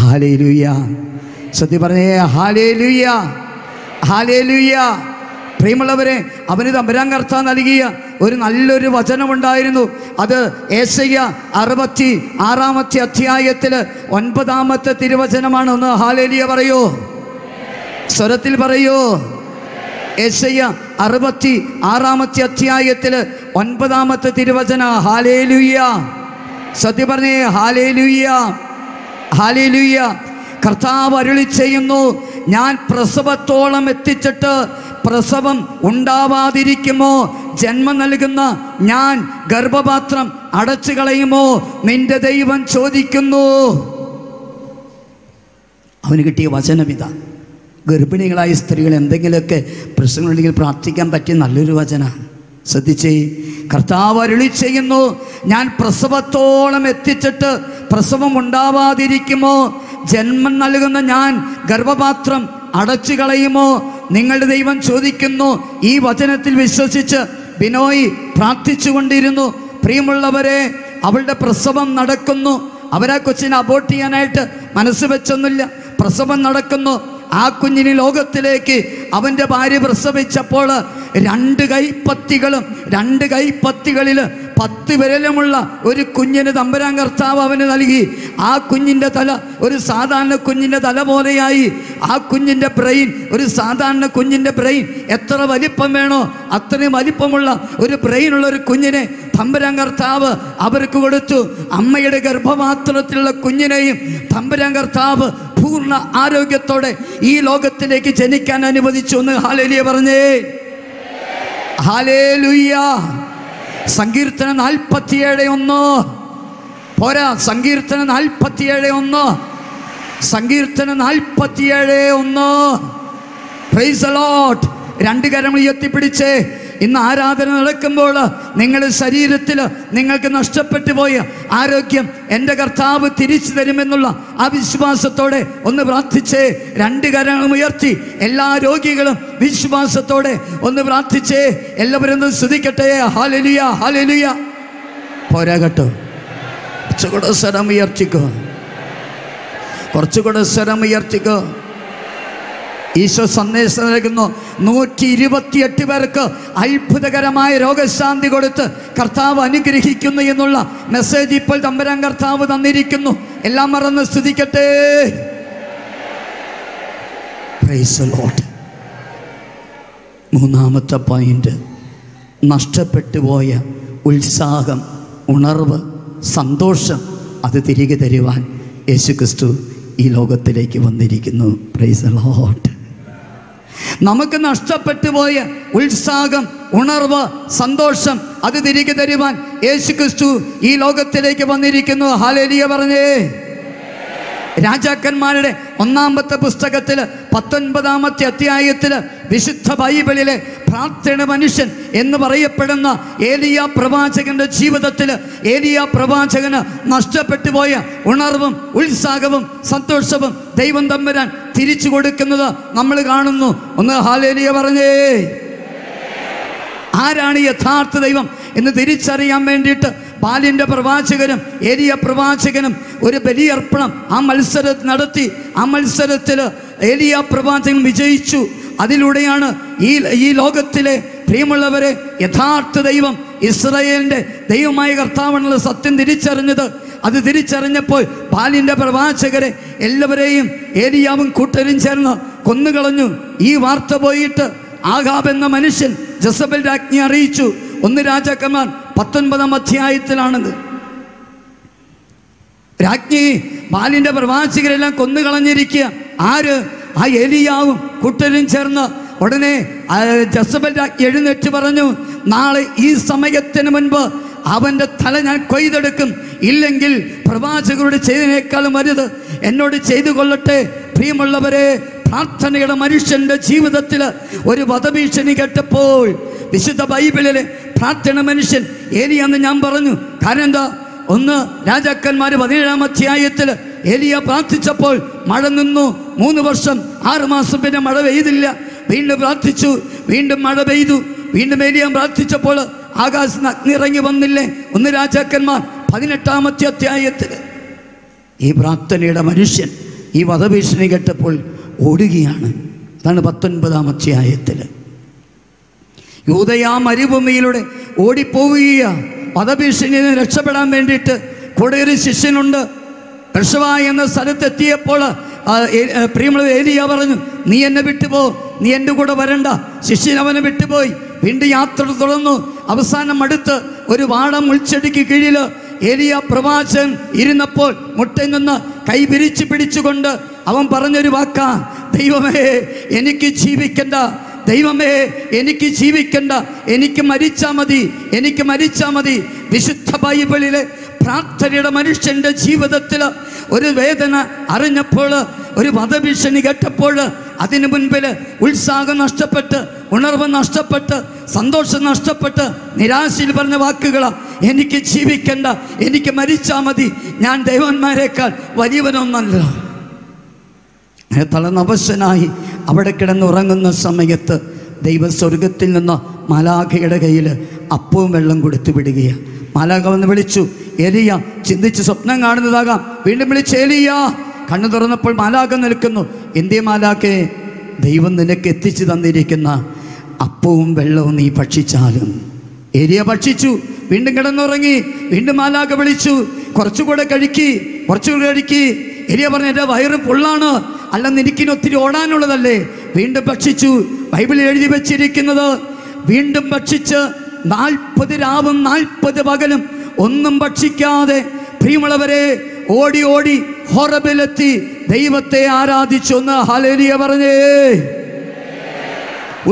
ഹല്ലേലൂയ. സത്യം പറഞ്ഞേ, ഹല്ലേലൂയ, ഹല്ലേലൂയ. പ്രിയമുള്ളവരെ, അവന് തമ്പുരാൻ കർത്താവ് നൽകിയ ഒരു നല്ലൊരു വചനമുണ്ടായിരുന്നു. അത് ഏശയ്യ അറുപത്തി ആറാമത്തെ അധ്യായത്തിൽ ഒൻപതാമത്തെ തിരുവചനമാണ്. ഒന്ന് ഹല്ലേലൂയ പറയൂ, സ്വരത്തിൽ പറയൂ. ഏശയ്യ അറുപത്തി ആറാമത്തെ അധ്യായത്തിൽ ഒൻപതാമത്തെ തിരുവചന. ഹല്ലേലൂയ. സത്യം പറഞ്ഞേ, ഹല്ലേലൂയ, ഹല്ലേലൂയ. കർത്താവ് അരുളി ചെയ്യുന്നു, ഞാൻ പ്രസവത്തോളം എത്തിച്ചിട്ട് പ്രസവം ഉണ്ടാവാതിരിക്കുമോ? ജന്മം നൽകുന്ന ഞാൻ ഗർഭപാത്രം അടച്ചു കളയുമോ? നിന്റെ ദൈവം ചോദിക്കുന്നു. അവന് കിട്ടിയ വചനമിതാ. ഗർഭിണികളായ സ്ത്രീകൾ എന്തെങ്കിലുമൊക്കെ പ്രശ്നങ്ങളുണ്ടെങ്കിൽ പ്രാർത്ഥിക്കാൻ പറ്റിയ നല്ലൊരു വചനമാണ്. ശ്രദ്ധിച്ചേ, കർത്താവ് അരുളി ചെയ്യുന്നു, ഞാൻ പ്രസവത്തോളം എത്തിച്ചിട്ട് പ്രസവം ഉണ്ടാവാതിരിക്കുമോ? ജന്മം നൽകുന്ന ഞാൻ ഗർഭപാത്രം അടച്ചു കളയുമോ? നിങ്ങളുടെ ദൈവം ചോദിക്കുന്നു. ഈ വചനത്തിൽ വിശ്വസിച്ച് ബിനോയ് പ്രാർത്ഥിച്ചു കൊണ്ടിരുന്നു. പ്രിയമുള്ളവരെ, അവളുടെ പ്രസവം നടക്കുന്നു. അവരാ കൊച്ചിനെ അബോർട്ട് ചെയ്യാനായിട്ട് മനസ്സ് വെച്ചൊന്നുമില്ല. പ്രസവം നടക്കുന്നു. ആ കുഞ്ഞിന് ലോകത്തിലേക്ക് അവൻ്റെ ഭാര്യ പ്രസവിച്ചപ്പോൾ രണ്ട് കൈപ്പത്തികളും രണ്ട് കൈപ്പത്തികളിൽ പത്ത് വിരലുമുള്ള ഒരു കുഞ്ഞിന് തമ്പുരാൻ കർത്താവ് അവന് നൽകി. ആ കുഞ്ഞിൻ്റെ തല ഒരു സാധാരണ കുഞ്ഞിൻ്റെ തല പോലെയായി. ആ കുഞ്ഞിൻ്റെ ബ്രെയിൻ ഒരു സാധാരണ കുഞ്ഞിൻ്റെ ബ്രെയിൻ എത്ര വലിപ്പം വേണോ അത്രയും വലിപ്പമുള്ള ഒരു ബ്രെയിനുള്ള ഒരു കുഞ്ഞിനെ തമ്പുരാൻ കർത്താവ് അവർക്ക് കൊടുത്തു. അമ്മയുടെ ഗർഭപാത്രത്തിലുള്ള കുഞ്ഞിനെയും തമ്പുരാൻ കർത്താവ് പൂർണ്ണ ആരോഗ്യത്തോടെ ഈ ലോകത്തിലേക്ക് ജനിക്കാൻ അനുവദിച്ചു. എന്ന് ഹല്ലേലൂയ പറഞ്ഞേ. ഹല്ലേലൂയ. സങ്കീർത്തനം നാൽപ്പത്തിയേഴ് ഒന്ന് പോരാ, സങ്കീർത്തനം നാൽപ്പത്തിയേഴ് ഒന്ന്, സങ്കീർത്തനം നാൽപ്പത്തിയേഴ് ഒന്ന്. Praise the Lord. രണ്ട് കരം ഉയർത്തിപ്പിടിച്ചേ. ഇന്ന് ആരാധന നടക്കുമ്പോൾ നിങ്ങളുടെ ശരീരത്തിൽ നിങ്ങൾക്ക് നഷ്ടപ്പെട്ടു പോയ ആരോഗ്യം എൻ്റെ കർത്താവ് തിരിച്ചു തരുമെന്നുള്ള ആ വിശ്വാസത്തോടെ ഒന്ന് പ്രാർത്ഥിച്ചേ. രണ്ട് കരങ്ങളും ഉയർത്തി എല്ലാ രോഗികളും വിശ്വാസത്തോടെ ഒന്ന് പ്രാർത്ഥിച്ചേ. എല്ലാവരും ഒന്ന് സ്തുതിക്കട്ടെ. ഹല്ലേലൂയ, ഹല്ലേലൂയ. പോരാ കേട്ടോ, കുറച്ചുകൂടെ സ്വരം ഉയർത്തിക്കോ, കുറച്ചുകൂടെ സ്വരം ഉയർത്തിക്കോ. ഈശോ സന്ദേശം നൽകുന്നു. നൂറ്റി ഇരുപത്തിയെട്ട് പേർക്ക് അത്ഭുതകരമായ രോഗശാന്തി കൊടുത്ത് കർത്താവ് അനുഗ്രഹിക്കുന്നു എന്നുള്ള മെസ്സേജ് ഇപ്പോൾ തമ്പുരാൻ കർത്താവ് തന്നിരിക്കുന്നു. എല്ലാം മറന്ന് സ്തുതിക്കട്ടെ. Praise the Lord. മൂന്നാമത്തെ പോയിന്റ്, നഷ്ടപ്പെട്ടു പോയ ഉത്സാഹം, ഉണർവ്, സന്തോഷം അത് തിരികെ തരുവാൻ യേശുക്രിസ്തു ഈ ലോകത്തിലേക്ക് വന്നിരിക്കുന്നു. Praise the Lord. നമുക്ക് നഷ്ടപ്പെട്ടു പോയ ഉത്സാഹം, ഉണർവ്, സന്തോഷം അത് തിരികെ തരുവാൻ യേശുക്രിസ്തു ഈ ലോകത്തിലേക്ക് വന്നിരിക്കുന്നു. ഹല്ലേലൂയ പറഞ്ഞേ. രാജാക്കന്മാരുടെ ഒന്നാമത്തെ പുസ്തകത്തിൽ പത്തൊൻപതാമത്തെ അധ്യായത്തിൽ വിശുദ്ധ ബൈബിളിലെ പ്രാർത്ഥന മനുഷ്യൻ എന്ന് പറയപ്പെടുന്ന ഏലിയ പ്രവാചകന്റെ ജീവിതത്തിൽ ഏലിയ പ്രവാചകന് നഷ്ടപ്പെട്ടു പോയ ഉണർവും ഉത്സാഹവും സന്തോഷവും ദൈവം തമ്പുരാൻ തിരിച്ചു കൊടുക്കുന്നത് നമ്മൾ കാണുന്നു. ഒന്ന് ഹല്ലേലൂയ പറഞ്ഞേ. ആരാണ് യഥാർത്ഥ ദൈവം എന്ന് തിരിച്ചറിയാൻ വേണ്ടിയിട്ട് ബാലിൻ്റെ പ്രവാചകനും ഏലിയ പ്രവാചകനും ഒരു ബലിയർപ്പണം ആ മത്സരം നടത്തി. ആ മത്സരത്തിൽ ഏലിയ പ്രവാചകൻ വിജയിച്ചു. അതിലൂടെയാണ് ഈ ഈ ലോകത്തിലെ പ്രിയമുള്ളവരെ യഥാർത്ഥ ദൈവം ഇസ്രായേലിൻ്റെ ദൈവമായ കർത്താവെന്നുള്ള സത്യം തിരിച്ചറിഞ്ഞത്. അത് തിരിച്ചറിഞ്ഞപ്പോൾ ബാലിൻ്റെ പ്രവാചകരെ എല്ലാവരെയും ഏലിയാവും കൂട്ടരും ചേർന്ന് കൊന്നുകളഞ്ഞു. ഈ വാർത്ത പോയിട്ട് ആഹാബ് എന്ന മനുഷ്യൻ ജസബൽ രാജ്ഞിയെ അറിയിച്ചു. ഒന്ന് രാജാക്കന്മാർ പത്തൊൻപതാം അധ്യായത്തിലാണത്. രാജ്ഞി ബാലിൻ്റെ പ്രവാചകരെല്ലാം കൊന്നുകളഞ്ഞിരിക്കുക. ആര്? ആ ഏലിയാവും കൂട്ടരും ചേർന്ന്. ഉടനെ ജസബൽ രാജ്ഞി എഴുന്നേറ്റ് പറഞ്ഞു, നാളെ ഈ സമയത്തിന് മുൻപ് അവൻ്റെ തല ഞാൻ കൊയ്തെടുക്കും, ഇല്ലെങ്കിൽ പ്രവാചകരോട് ചെയ്തതിനേക്കാളും വലുത് എന്നോട് ചെയ്തു കൊള്ളട്ടെ. പ്രിയമുള്ളവരെ, പ്രാർത്ഥനയുടെ മനുഷ്യൻ്റെ ജീവിതത്തിൽ ഒരു വധഭീഷണി കേട്ടപ്പോൾ വിശുദ്ധ ബൈബിളിലെ പ്രാർത്ഥന മനുഷ്യൻ ഏലിയാന്ന് ഞാൻ പറഞ്ഞു. കാരണം എന്താ? ഒന്ന് രാജാക്കന്മാർ പതിനേഴാം അധ്യായത്തിൽ ഏലിയ പ്രാർത്ഥിച്ചപ്പോൾ മഴ നിന്നു. മൂന്ന് വർഷം ആറ് മാസം പിന്നെ മഴ പെയ്തില്ല. വീണ്ടും പ്രാർത്ഥിച്ചു, വീണ്ടും മഴ പെയ്തു. വീണ്ടും ഏലിയ പ്രാർത്ഥിച്ചപ്പോൾ ആകാശം അഗ്നിറങ്ങി വന്നില്ലേ. ഒന്ന് രാജാക്കന്മാർ പതിനെട്ടാമത്തെ അധ്യായത്തിൽ ഈ പ്രാർത്ഥനയുടെ മനുഷ്യൻ ഈ വധഭീഷണി കേട്ടപ്പോൾ ഓടുകയാണ്. അതാണ് പത്തൊൻപതാം അധ്യായത്തിൽ. യൂദയാ മരുഭൂമിയിലൂടെ ഓടിപ്പോവുക വധഭീഷണിയിൽ നിന്ന് രക്ഷപ്പെടാൻ വേണ്ടിയിട്ട്. കൂടെ ഒരു ശിഷ്യനുണ്ട്. ബർശവ എന്ന സ്ഥലത്തെത്തിയപ്പോൾ പ്രിയമുള്ള ഏലിയ പറഞ്ഞു, നീ എന്നെ വിട്ടുപോ, നീ എൻ്റെ കൂടെ വരണ്ട. ശിഷ്യൻ അവനെ വിട്ടുപോയി. വീണ്ടും യാത്ര തുടർന്നു. അവസാനം അടുത്ത് ഒരു വാടം മുൾച്ചെടിക്ക് കീഴിൽ ഏലിയ പ്രവാചകൻ ഇരുന്നപ്പോൾ മുട്ടയിൽ നിന്ന് കൈ വിരിച്ച് പിടിച്ചുകൊണ്ട് അവൻ പറഞ്ഞൊരു വാക്കാ, ദൈവമേ എനിക്ക് ജീവിക്കണ്ട, ദൈവമേ എനിക്ക് ജീവിക്കണ്ട, എനിക്ക് മരിച്ചാൽ മതി, എനിക്ക് മരിച്ചാൽ മതി. വിശുദ്ധ ബൈബിളിലെ പ്രാർത്ഥനയുടെ മനുഷ്യൻ്റെ ജീവിതത്തിൽ ഒരു വേദന അറിഞ്ഞപ്പോൾ, ഒരു വധഭീഷണി കേട്ടപ്പോൾ, അതിനു മുൻപിൽ ഉത്സാഹം നഷ്ടപ്പെട്ട്, ഉണർവ് നഷ്ടപ്പെട്ട്, സന്തോഷം നഷ്ടപ്പെട്ട്, നിരാശയിൽ പറഞ്ഞ വാക്കുകളാണ്, എനിക്ക് ജീവിക്കണ്ട, എനിക്ക് മരിച്ചാൽ മതി, ഞാൻ ദൈവന്മാരെക്കാൾ വലിയവനൊന്നല്ല. അങ്ങനെ തലനവശനായി അവിടെ കിടന്നുറങ്ങുന്ന സമയത്ത് ദൈവം സ്വർഗത്തിൽ നിന്ന് മാലാഖയുടെ കയ്യിൽ അപ്പവും വെള്ളം കൊടുത്തു വിടുകയാണ്. മാലാഖ വന്ന് വിളിച്ചു, ഏലിയ ചിന്തിച്ച് സ്വപ്നം കാണുന്നതാകാം. വീണ്ടും വിളിച്ച്, ഏലിയ. കണ്ണു തുറന്നപ്പോൾ മാലാഖ നിൽക്കുന്നു. എന്തേ മാലാഖേ, ദൈവം നിനക്ക് എത്തിച്ചു തന്നിരിക്കുന്ന അപ്പവും വെള്ളവും നീ ഭക്ഷിച്ചാലും. ഏലിയ ഭക്ഷിച്ചു, വീണ്ടും കിടന്നുറങ്ങി. വീണ്ടും മാലാഖ വിളിച്ചു, കുറച്ചുകൂടെ കഴിക്കി, കുറച്ചുകൂടെ കഴിക്കി. ഏലിയ പറഞ്ഞു, എൻ്റെ വയറ് പൊള്ളാണ്, അല്ലെന്ന് എനിക്കിന് ഒത്തിരി ഓടാനുള്ളതല്ലേ. വീണ്ടും ഭക്ഷിച്ചു. ബൈബിളിൽ എഴുതി വച്ചിരിക്കുന്നത്, വീണ്ടും ഭക്ഷിച്ച് നാൽപ്പത് രാവും നാൽപ്പത് പകലും ഒന്നും ഭക്ഷിക്കാതെ പ്രിയമുള്ളവരെ ഓടി ഓടി ഹോറബിലെത്തി ദൈവത്തെ ആരാധിച്ചു. ഒന്ന് ഹല്ലേലൂയ പറഞ്ഞേ.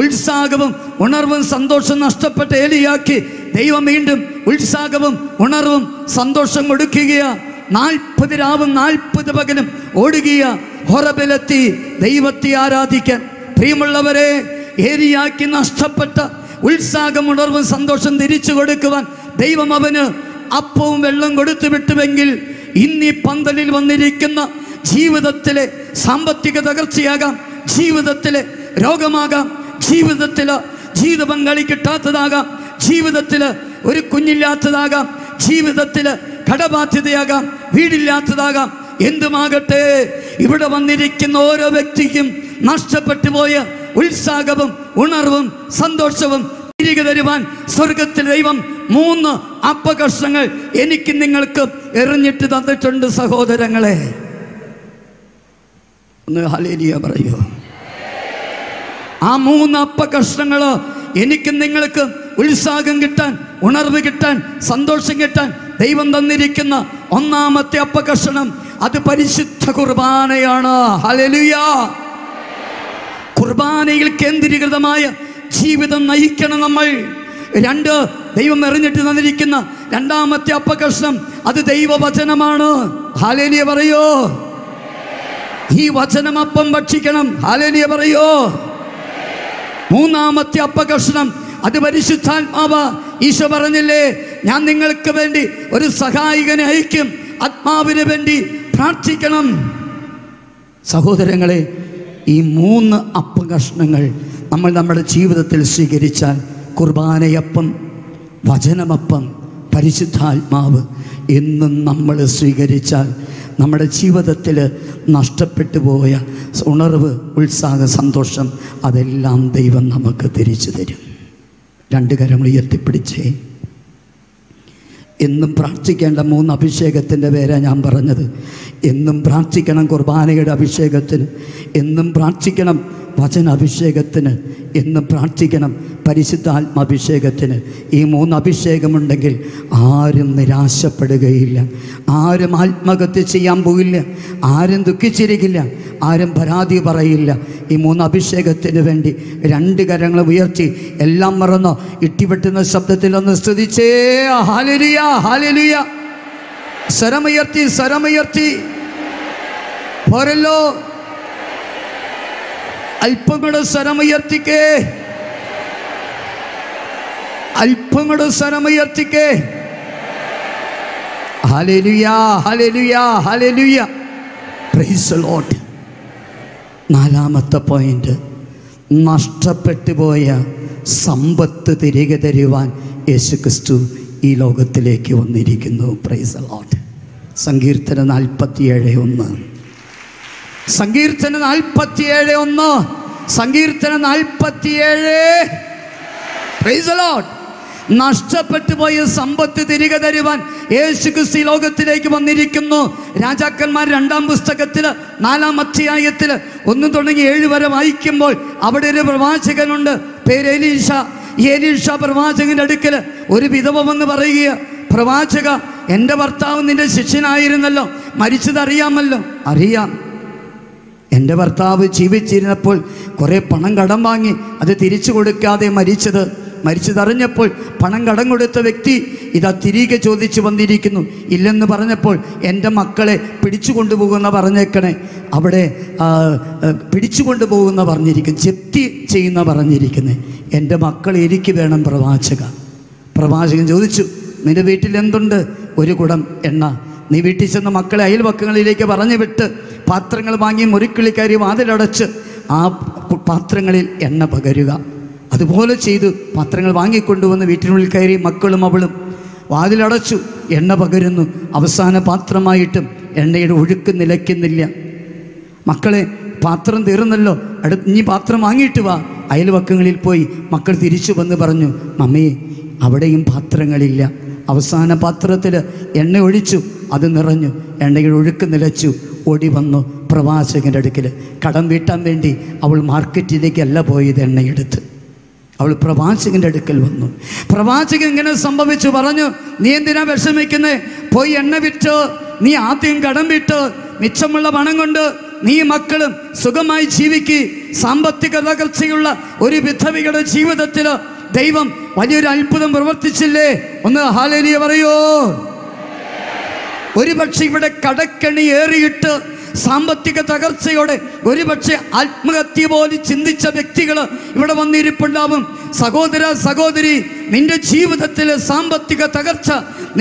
ഉത്സാഹവും ഉണർവും സന്തോഷം നഷ്ടപ്പെട്ട ഏലിയാക്ക് ദൈവം വീണ്ടും ഉത്സാഹവും ഉണർവും സന്തോഷം കൊടുക്കുകയാണ്. നാൽപ്പത് രാവും നാൽപ്പത് പകലും ഓടുകയാണ് ഹൊറബിലെത്തി ദൈവത്തെ ആരാധിക്കാൻ. പ്രിയമുള്ളവരെ, ഏലിയാക്ക് നഷ്ടപ്പെട്ട ഉത്സാഹം ഉണർവും സന്തോഷം തിരിച്ചു കൊടുക്കുവാൻ ദൈവം അവന് അപ്പവും വെള്ളം കൊടുത്തു വിട്ടുവെങ്കിൽ ഇന്നീ പന്തലിൽ വന്നിരിക്കുന്ന ജീവിതത്തിലെ സാമ്പത്തിക തകർച്ചയാകാം, ജീവിതത്തിലെ രോഗമാകാം, ജീവിതത്തിൽ ജീവിത പങ്കാളി കിട്ടാത്തതാകാം, ജീവിതത്തിൽ ഒരു കുഞ്ഞില്ലാത്തതാകാം, ജീവിതത്തിൽ കടബാധ്യതയാകാം, വീടില്ലാത്തതാകാം, എന്തുമാകട്ടെ ഇവിടെ വന്നിരിക്കുന്ന ഓരോ വ്യക്തിക്കും നഷ്ടപ്പെട്ടു പോയ ഉത്സാഹവും ഉണർവും സന്തോഷവും തിരികെ തരുവാൻ സ്വർഗത്തിൽ ദൈവം മൂന്ന് അപകർഷങ്ങൾ എനിക്ക് നിങ്ങൾക്ക് എറിഞ്ഞിട്ട് തന്നിട്ടുണ്ട് സഹോദരങ്ങളെ. ഒന്ന് ഹല്ലേലൂയ പറയോ. ആ മൂന്ന് അപകർഷങ്ങൾ എനിക്ക് നിങ്ങൾക്ക് ഉത്സാഹം കിട്ടാൻ, ഉണർവ് കിട്ടാൻ, സന്തോഷം കിട്ടാൻ ദൈവം തന്നിരിക്കുന്ന ഒന്നാമത്തെ അപകർഷണം അത് പരിശുദ്ധ കുർബാനയാണ്. ഹല്ലേലൂയ. കുർബാനയിൽ കേന്ദ്രീകൃതമായ ജീവിതം നയിക്കണം നമ്മൾ. രണ്ട്, ദൈവം എറിഞ്ഞിട്ട് തന്നിരിക്കുന്ന രണ്ടാമത്തെ അപകർഷണം അത് ദൈവവചനമാണ്. ഹല്ലേലൂയ പറയോ. ഈ വചനം അപ്പം ഭക്ഷിക്കണം. ഹല്ലേലൂയ പറയോ. മൂന്നാമത്തെ അപകർഷണം അത് പരിശുദ്ധാത്മാവ്. ഈശോ പറഞ്ഞില്ലേ, ഞാൻ നിങ്ങൾക്ക് വേണ്ടി ഒരു സഹായകനെ അയക്കും, ആത്മാവിന് വേണ്ടി പ്രാർത്ഥിക്കണം. സഹോദരങ്ങളെ, ഈ മൂന്ന് അപകർഷണങ്ങൾ നമ്മൾ നമ്മുടെ ജീവിതത്തിൽ സ്വീകരിച്ചാൽ കുർബാനയപ്പം, വചനമപ്പം, പരിശുദ്ധാത്മാവ് എന്നും നമ്മൾ സ്വീകരിച്ചാൽ നമ്മുടെ ജീവിതത്തിൽ നഷ്ടപ്പെട്ടു പോയ ഉണർവ്, ഉത്സാഹ, സന്തോഷം അതെല്ലാം ദൈവം നമുക്ക് തിരിച്ചു തരും. രണ്ട് കരം ഉയർത്തിപ്പിടിച്ചേ. എന്നും പ്രാർത്ഥിക്കേണ്ട മൂന്ന് അഭിഷേകത്തിൻ്റെ പേരാണ് ഞാൻ പറഞ്ഞത്. എന്നും പ്രാർത്ഥിക്കണം കുർബാനയുടെ അഭിഷേകത്തിന്, എന്നും പ്രാർത്ഥിക്കണം വചനാഭിഷേകത്തിന്, എന്നും പ്രാർത്ഥിക്കണം പരിശുദ്ധാത്മാഭിഷേകത്തിന്. ഈ മൂന്ന് അഭിഷേകമുണ്ടെങ്കിൽ ആരും നിരാശപ്പെടുകയില്ല, ആരും ആത്മഹത്യ ചെയ്യാൻ പോകില്ല, ആരും ദുഃഖിച്ചിരിക്കില്ല, ആരും പരാതി പറയില്ല. ഈ മൂന്ന് അഭിഷേകത്തിന് വേണ്ടി രണ്ട് കരങ്ങൾ ഉയർത്തി എല്ലാം മറന്നോ ഇട്ടിവെട്ടുന്ന ശബ്ദത്തിലൊന്ന് സ്തുതിച്ചേ. Hallelujah, hallelujah. സ്വരമുയർത്തി, സ്വരമുയർത്തി പോരല്ലോ. അല്പം കൂടെ സ്വരമുയർത്തിക്കേ, അല്പം കൂടെ സ്വരമുയർത്തിക്കേ. Hallelujah, hallelujah, hallelujah. Praise the Lord. നാലാമത്തെ പോയിന്റ്, നഷ്ടപ്പെട്ടു പോയ സമ്പത്ത് തിരികെ തരുവാൻ യേശുക്രിസ്തു ഈ ലോകത്തിലേക്ക് വന്നിരിക്കുന്നു. Praise the Lord. സങ്കീർത്തനം നാൽപ്പത്തിയേഴ് ഒന്ന്, സങ്കീർത്തനം നാൽപ്പത്തിയേഴ് ഒന്ന്, സങ്കീർത്തനം നാൽപ്പത്തിയേഴ്. Praise the Lord. നഷ്ടപ്പെട്ടു പോയ സമ്പത്ത് തിരികെ തരുവാൻ യേശുക്രിസ്തു ലോകത്തിലേക്ക് വന്നിരിക്കുന്നു. രാജാക്കന്മാർ രണ്ടാം പുസ്തകത്തിൽ നാലാം അധ്യായത്തിൽ ഒന്ന് തുടങ്ങി ഏഴ് വരെ വായിക്കുമ്പോൾ അവിടെ ഒരു പ്രവാചകനുണ്ട്, പേര് എലീഷ. എലീഷ പ്രവാചകൻ്റെ അടുക്കൽ ഒരു വിധവമെന്ന് പറയുക, പ്രവാചക, എൻ്റെ ഭർത്താവ് നിൻ്റെ ശിഷ്യനായിരുന്നല്ലോ, മരിച്ചതറിയാമല്ലോ. അറിയാം, എൻ്റെ ഭർത്താവ് ജീവിച്ചിരുന്നപ്പോൾ കുറേ പണം കടം വാങ്ങി അത് തിരിച്ചു കൊടുക്കാതെ മരിച്ചത്. മരിച്ചതറിഞ്ഞപ്പോൾ പണം കടം കൊടുത്ത വ്യക്തി ഇതാ തിരികെ ചോദിച്ചു വന്നിരിക്കുന്നു. ഇല്ലെന്ന് പറഞ്ഞപ്പോൾ എൻ്റെ മക്കളെ പിടിച്ചു കൊണ്ടുപോകുന്ന പറഞ്ഞേക്കണേ. അവിടെ പിടിച്ചു കൊണ്ടുപോകുന്ന പറഞ്ഞിരിക്കും, ജപ്തി ചെയ്യുന്ന പറഞ്ഞിരിക്കുന്നത്. എൻ്റെ മക്കൾ എനിക്ക് വേണം പ്രവാചക. പ്രവാചകൻ ചോദിച്ചു, നിൻ്റെ വീട്ടിൽ എന്തുണ്ട്? ഒരു കുടം എണ്ണ. നീ വീട്ടിൽ ചെന്ന് മക്കളെ അയൽവക്കങ്ങളിലേക്ക് പറഞ്ഞു വിട്ട് പാത്രങ്ങൾ വാങ്ങി മുറിക്കിളിക്കാരി വാതിലടച്ച് ആ പാത്രങ്ങളിൽ എണ്ണ പകരുക. അതുപോലെ ചെയ്തു. പാത്രങ്ങൾ വാങ്ങിക്കൊണ്ടുവന്ന് വീട്ടിനുള്ളിൽ കയറി മക്കളും അവളും വാതിലടച്ചു, എണ്ണ പകരുന്നു. അവസാന പാത്രമായിട്ടും എണ്ണയുടെ ഒഴുക്ക് നിലയ്ക്കുന്നില്ല. മക്കളെ, പാത്രം തീർന്നല്ലോ, അടുത്ത് ഇനി പാത്രം വാങ്ങിയിട്ട് വാ. അയൽവക്കങ്ങളിൽ പോയി മക്കൾ തിരിച്ചു വന്ന് പറഞ്ഞു, മമ്മിയെ അവിടെയും പാത്രങ്ങളില്ല. അവസാന പാത്രത്തിൽ എണ്ണ ഒഴിച്ചു, അത് നിറഞ്ഞു, എണ്ണയുടെ ഒഴുക്ക് നിലച്ചു. ഓടി വന്നു പ്രവാചകൻ്റെ അടുക്കൽ. കടം വീട്ടാൻ വേണ്ടി അവൾ മാർക്കറ്റിലേക്കല്ല പോയത്, എണ്ണയെടുത്ത് അവൾ പ്രവാചകൻ്റെ അടുക്കൽ വന്നു. പ്രവാചകൻ ഇങ്ങനെ സംഭവിച്ചു പറഞ്ഞു, നീ എന്തിനാ വിഷമിക്കുന്നേ? പോയി എണ്ണ വിറ്റ് നീ ആദ്യം കടം വിട്ട് മിച്ചമുള്ള പണം കൊണ്ട് നീ മക്കളും സുഖമായി ജീവിക്ക്. സാമ്പത്തിക തകർച്ചയുള്ള ഒരു വിധവയുടെ ജീവിതത്തിൽ ദൈവം വലിയൊരു അത്ഭുതം പ്രവർത്തിച്ചില്ലേ? ഒന്ന് ഹല്ലേലൂയ പറയോ. ഒരുപക്ഷെ ഇവിടെ കടക്കെണി ഏറിയിട്ട് സാമ്പത്തിക തകർച്ചയോടെ ഒരുപക്ഷെ ആത്മഹത്യ പോലും ചിന്തിച്ച വ്യക്തികൾ ഇവിടെ വന്നിരിപ്പുണ്ടാവും. സഹോദര സഹോദരി, നിന്റെ ജീവിതത്തിലെ സാമ്പത്തിക തകർച്ച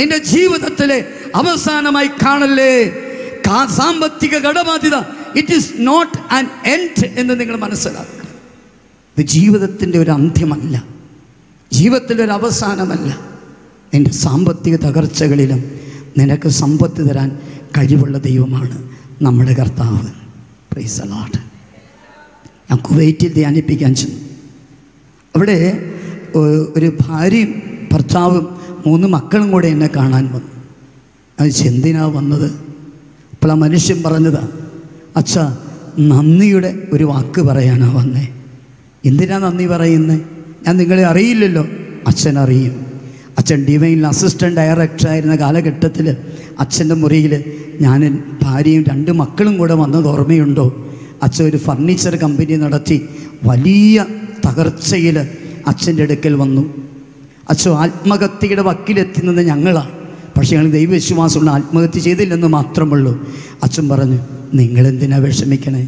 നിന്റെ ജീവിതത്തിലെ അവസാനമായി കാണല്ലേ. സാമ്പത്തിക കടബാധ്യത it is not an end എന്ന് നിങ്ങൾ മനസ്സിലാക്കുക. ഇത് ജീവിതത്തിൻ്റെ ഒരു അന്ത്യമല്ല, ജീവിതത്തിൻ്റെ ഒരു അവസാനമല്ല. നിന്റെ സാമ്പത്തിക തകർച്ചകളിലും നിനക്ക് സമ്പത്ത് തരാൻ കഴിവുള്ള ദൈവമാണ് നമ്മുടെ കർത്താവ്. Praise the Lord. ഞാൻ കുവൈറ്റിൽ ധ്യാനിപ്പിക്കാൻ ചെന്നു. അവിടെ ഒരു ഭാര്യയും ഭർത്താവും മൂന്ന് മക്കളും കൂടെ എന്നെ കാണാൻ വന്നു. അത് എന്തിനാണ് വന്നത്? അപ്പോൾ ആ മനുഷ്യൻ പറഞ്ഞതാണ്, അച്ഛാ നന്ദിയുടെ ഒരു വാക്ക് പറയാനാണ് വന്നേ. എന്തിനാണ് നന്ദി പറയുന്നത്? ഞാൻ നിങ്ങളെ അറിയില്ലല്ലോ. അച്ഛൻ അറിയും. അച്ഛൻ ഡിവൈനിൽ അസിസ്റ്റൻ്റ് ഡയറക്ടറായിരുന്ന കാലഘട്ടത്തിൽ അച്ഛൻ്റെ മുറിയിൽ ഞാൻ ഭാര്യയും രണ്ട് മക്കളും കൂടെ വന്നത് ഓർമ്മയുണ്ടോ? അച്ഛൻ ഒരു ഫർണിച്ചർ കമ്പനി നടത്തി വലിയ തകർച്ചയിൽ അച്ഛൻ്റെ അടുക്കൽ വന്നു. അച്ഛൻ ആത്മഹത്യയുടെ വക്കിലെത്തുന്നത് ഞങ്ങളാണ്. പക്ഷേ ഞങ്ങൾ ദൈവവിശ്വാസമുള്ള ആത്മഹത്യ ചെയ്തില്ലെന്ന് മാത്രമുള്ളൂ. അച്ഛൻ പറഞ്ഞു, നിങ്ങളെന്തിനാണ് വിഷമിക്കണേ?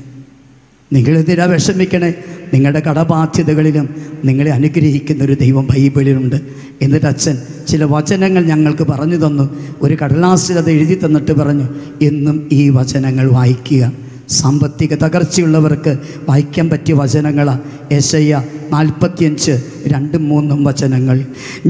നിങ്ങളെന്തിനാ വിഷമിക്കണേ? നിങ്ങളുടെ കടബാധ്യതകളിലും നിങ്ങളെ അനുഗ്രഹിക്കുന്നൊരു ദൈവം ബൈബിളിലുണ്ട്. എന്നിട്ട് അച്ഛൻ ചില വചനങ്ങൾ ഞങ്ങൾക്ക് പറഞ്ഞു തന്നു. ഒരു കടലാസിൽ അത് എഴുതി തന്നിട്ട് പറഞ്ഞു, എന്നും ഈ വചനങ്ങൾ വായിക്കുക. സാമ്പത്തിക തകർച്ചയുള്ളവർക്ക് വായിക്കാൻ പറ്റിയ വചനങ്ങളാണ് യെശയ്യാ നാൽപ്പത്തിയഞ്ച് രണ്ടും മൂന്നും വചനങ്ങൾ.